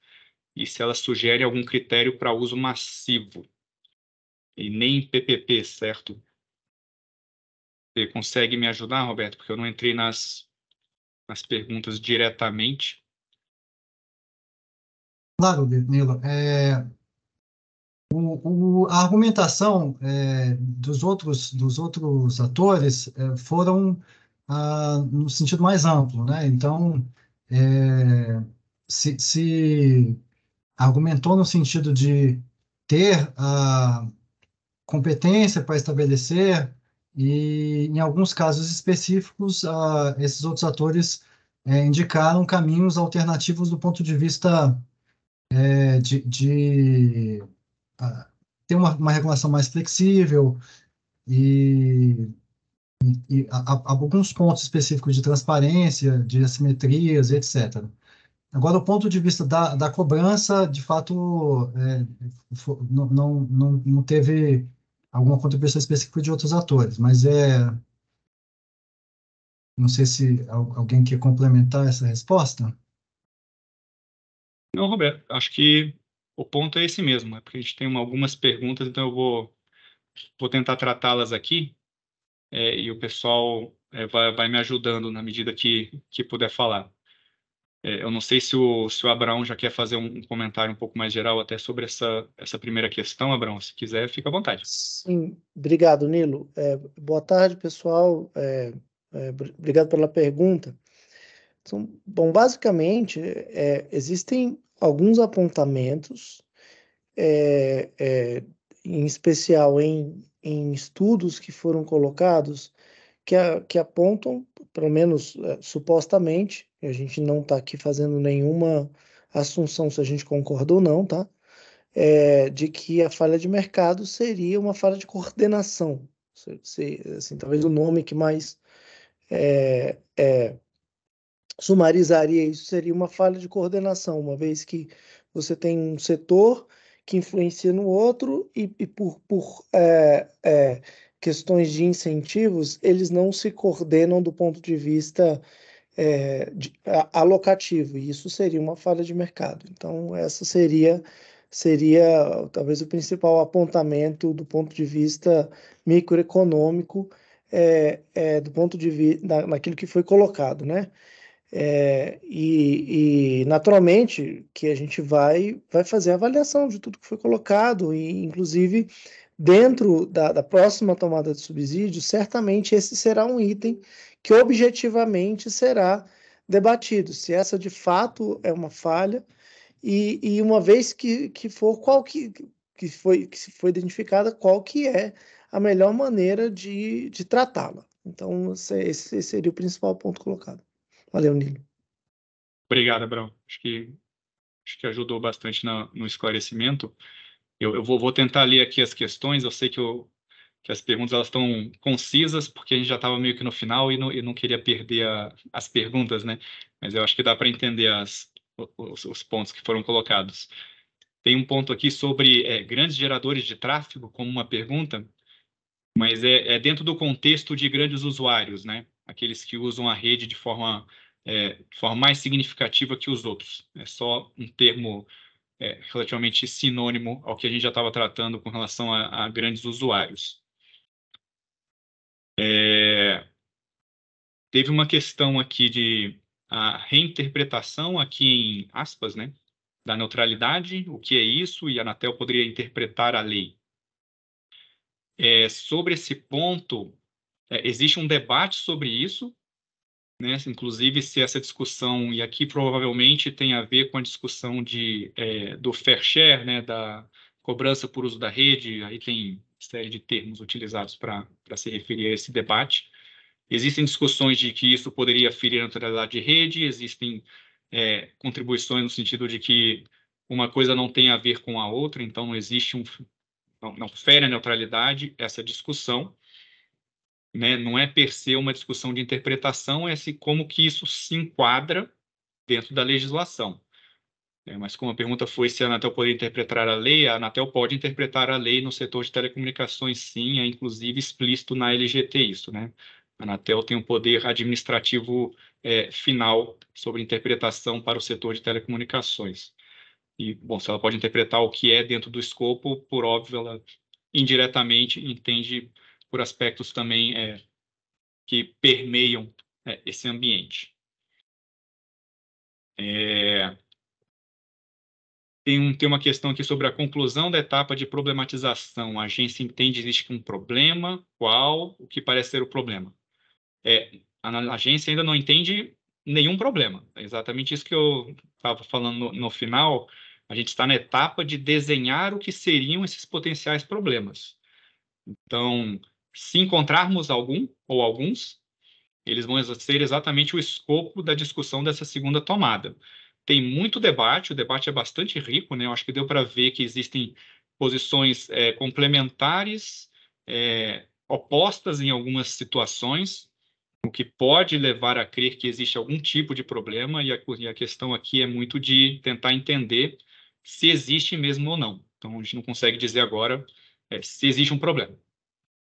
e se ela sugere algum critério para uso massivo, e nem P P P, certo? Você consegue me ajudar, Roberto? Porque eu não entrei nas, nas perguntas diretamente. Claro, Nilo. É, o, o, a argumentação é, dos, outros, dos outros atores é, foram ah, no sentido mais amplo, né? Então, é, se, se argumentou no sentido de ter a competência para estabelecer e, em alguns casos específicos, a, esses outros atores é, indicaram caminhos alternativos do ponto de vista é, de, de a, ter uma, uma regulação mais flexível e, e, e a, a, alguns pontos específicos de transparência, de assimetrias, etcétera. Agora, o ponto de vista da, da cobrança, de fato, é, não, não, não teve alguma contribuição específica de outros atores, mas é... Não sei se alguém quer complementar essa resposta. Não, Roberto, acho que o ponto é esse mesmo, é porque a gente tem algumas perguntas, então eu vou, vou tentar tratá-las aqui, é, e o pessoal é, vai, vai me ajudando na medida que, que puder falar. Eu não sei se o, se o Abraão já quer fazer um comentário um pouco mais geral até sobre essa, essa primeira questão, Abraão, se quiser, fica à vontade. Sim, obrigado, Nilo. É, boa tarde, pessoal. É, é, obrigado pela pergunta. Então, bom, basicamente, é, existem alguns apontamentos, é, é, em especial em, em estudos que foram colocados, que, a, que apontam, pelo menos é, supostamente, a gente não está aqui fazendo nenhuma assunção se a gente concorda ou não, tá? É, de que a falha de mercado seria uma falha de coordenação. Se, se, assim, talvez o nome que mais é, é, sumarizaria isso seria uma falha de coordenação, uma vez que você tem um setor que influencia no outro e, e por, por é, é, questões de incentivos, eles não se coordenam do ponto de vista... É, de, a, alocativo, e isso seria uma falha de mercado. Então, essa seria, seria talvez o principal apontamento do ponto de vista microeconômico, é, é, do ponto de vista na, naquilo que foi colocado, né? É, e, e naturalmente que a gente vai, vai fazer a avaliação de tudo que foi colocado, e inclusive dentro da, da próxima tomada de subsídio, certamente esse será um item que objetivamente será debatido, se essa de fato é uma falha, e, e uma vez que, que for qual que, que, foi, que foi identificada, qual que é a melhor maneira de, de tratá-la. Então, esse seria o principal ponto colocado. Valeu, Nilo. Obrigado, Abraão. Acho que, acho que ajudou bastante na, no esclarecimento. Eu, eu vou, vou tentar ler aqui as questões, eu sei que eu... que as perguntas elas estão concisas, porque a gente já estava meio que no final e não, e não queria perder a, as perguntas, né? Mas eu acho que dá para entender as, os, os pontos que foram colocados. Tem um ponto aqui sobre é, grandes geradores de tráfego, como uma pergunta, mas é, é dentro do contexto de grandes usuários, né? Aqueles que usam a rede de forma, é, de forma mais significativa que os outros. É só um termo é, relativamente sinônimo ao que a gente já estava tratando com relação a, a grandes usuários. É, teve uma questão aqui de a reinterpretação, aqui em aspas, né, da neutralidade, o que é isso, e a Anatel poderia interpretar a lei. É, sobre esse ponto, é, existe um debate sobre isso, né, inclusive se essa discussão, e aqui provavelmente tem a ver com a discussão de, é, do fair share, né, da cobrança por uso da rede, aí tem... série de termos utilizados para se referir a esse debate. Existem discussões de que isso poderia ferir a neutralidade de rede, existem é, contribuições no sentido de que uma coisa não tem a ver com a outra, então não existe um... não, não fere a neutralidade essa discussão, né? Não é per se uma discussão de interpretação, é se como que isso se enquadra dentro da legislação. É, mas como a pergunta foi se a Anatel poderia interpretar a lei, a Anatel pode interpretar a lei no setor de telecomunicações, sim, é inclusive explícito na L G T isso, né? A Anatel tem um poder administrativo é, final sobre interpretação para o setor de telecomunicações. E, bom, se ela pode interpretar o que é dentro do escopo, por óbvio, ela indiretamente entende por aspectos também é, que permeiam é, esse ambiente. É... Tem, um, tem uma questão aqui sobre a conclusão da etapa de problematização. A agência entende que existe um problema, qual, o que parece ser o problema. É, a, a agência ainda não entende nenhum problema. É exatamente isso que eu estava falando no, no final. A gente está na etapa de desenhar o que seriam esses potenciais problemas. Então, se encontrarmos algum ou alguns, eles vão ser exatamente o escopo da discussão dessa segunda tomada. Tem muito debate, o debate é bastante rico, né? Eu acho que deu para ver que existem posições é, complementares, é, opostas em algumas situações, o que pode levar a crer que existe algum tipo de problema, e a, e a questão aqui é muito de tentar entender se existe mesmo ou não. Então, a gente não consegue dizer agora é, se existe um problema.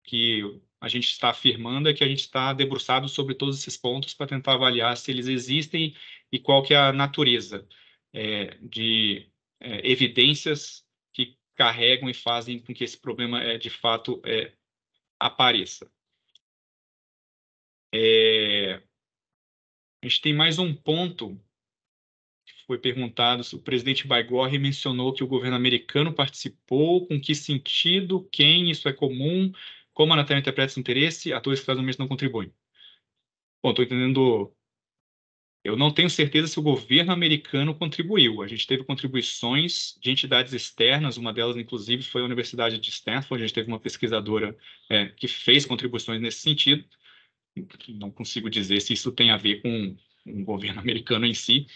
Que a gente está afirmando é que a gente está debruçado sobre todos esses pontos para tentar avaliar se eles existem e qual que é a natureza é, de é, evidências que carregam e fazem com que esse problema é, de fato é, apareça. É, a gente tem mais um ponto que foi perguntado. O presidente Baigorre mencionou que o governo americano participou, com que sentido, quem, isso é comum... Como a Anatel interpreta esse interesse, atores que claramente não contribuem. Bom, estou entendendo... Eu não tenho certeza se o governo americano contribuiu. A gente teve contribuições de entidades externas, uma delas, inclusive, foi a Universidade de Stanford. A gente teve uma pesquisadora é, que fez contribuições nesse sentido. Não consigo dizer se isso tem a ver com o governo americano em si,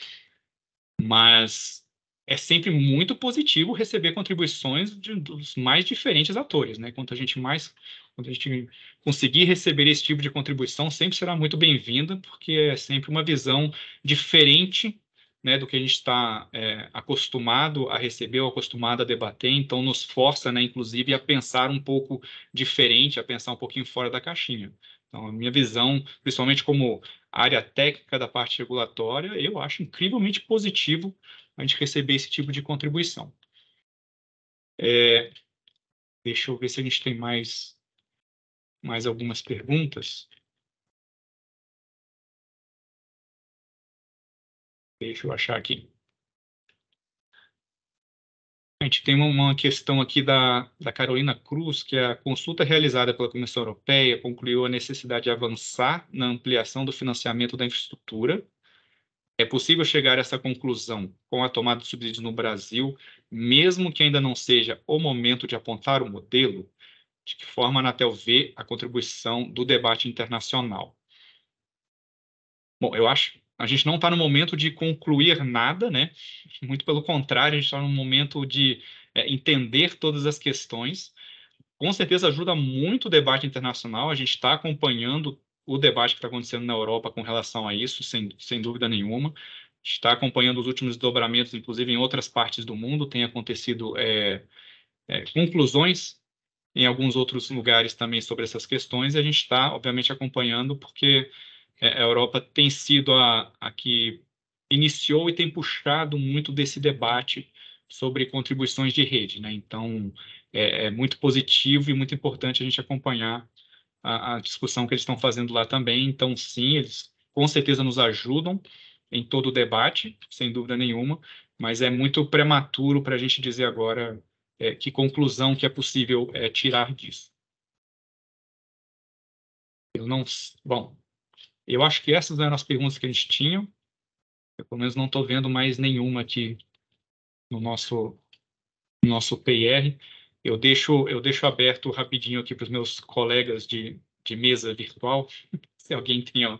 mas... É sempre muito positivo receber contribuições de, dos mais diferentes atores, né? Quanto a gente mais, quanto a gente conseguir receber esse tipo de contribuição, sempre será muito bem-vinda, porque é sempre uma visão diferente, né, do que a gente está é, acostumado a receber ou acostumado a debater. Então, nos força, né, inclusive, a pensar um pouco diferente, a pensar um pouquinho fora da caixinha. Então, a minha visão, principalmente como área técnica da parte regulatória, eu acho incrivelmente positivo a gente receber esse tipo de contribuição. É, deixa eu ver se a gente tem mais, mais algumas perguntas. Deixa eu achar aqui. A gente tem uma, uma questão aqui da, da Carolina Cruz, que a consulta realizada pela Comissão Europeia concluiu a necessidade de avançar na ampliação do financiamento da infraestrutura. É possível chegar a essa conclusão com a tomada de subsídios no Brasil, mesmo que ainda não seja o momento de apontar o modelo? De que forma a Anatel vê a contribuição do debate internacional? Bom, eu acho que a gente não está no momento de concluir nada, né? Muito pelo contrário, a gente está no momento de é, entender todas as questões. Com certeza ajuda muito o debate internacional, a gente está acompanhando o debate que está acontecendo na Europa com relação a isso, sem, sem dúvida nenhuma. Está acompanhando os últimos desdobramentos, inclusive em outras partes do mundo, tem acontecido é, é, conclusões em alguns outros lugares também sobre essas questões, e a gente está, obviamente, acompanhando, porque é, a Europa tem sido a, a que iniciou e tem puxado muito desse debate sobre contribuições de rede, né? Então, é, é muito positivo e muito importante a gente acompanhar A, a discussão que eles estão fazendo lá também. Então, sim, eles com certeza nos ajudam em todo o debate, sem dúvida nenhuma, mas é muito prematuro para a gente dizer agora é, que conclusão que é possível é, tirar disso. Eu não... Bom, eu acho que essas eram as perguntas que a gente tinha. Eu, pelo menos, não estou vendo mais nenhuma aqui no nosso, no nosso P R. Eu deixo, eu deixo aberto rapidinho aqui para os meus colegas de, de mesa virtual, se alguém tem, ó,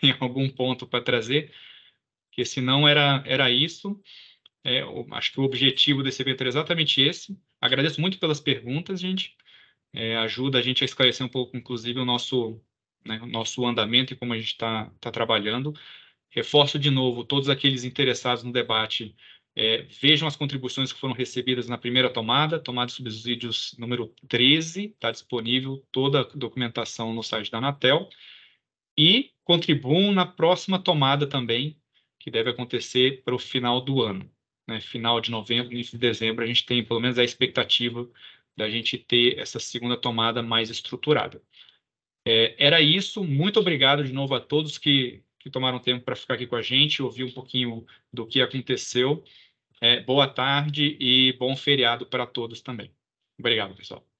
tem algum ponto para trazer, porque senão era, era isso. É, eu, acho que o objetivo desse evento era exatamente esse. Agradeço muito pelas perguntas, gente. É, ajuda a gente a esclarecer um pouco, inclusive, o nosso, né, o nosso andamento e como a gente está tá trabalhando. Reforço de novo, todos aqueles interessados no debate, É, vejam as contribuições que foram recebidas na primeira tomada, tomada de subsídios número treze, está disponível toda a documentação no site da Anatel, e contribuam na próxima tomada também, que deve acontecer para o final do ano, né? Final de novembro, início de dezembro, a gente tem pelo menos a expectativa da gente ter essa segunda tomada mais estruturada. É, era isso. Muito obrigado de novo a todos que, que tomaram tempo para ficar aqui com a gente, ouvir um pouquinho do que aconteceu. É, boa tarde e bom feriado para todos também. Obrigado, pessoal.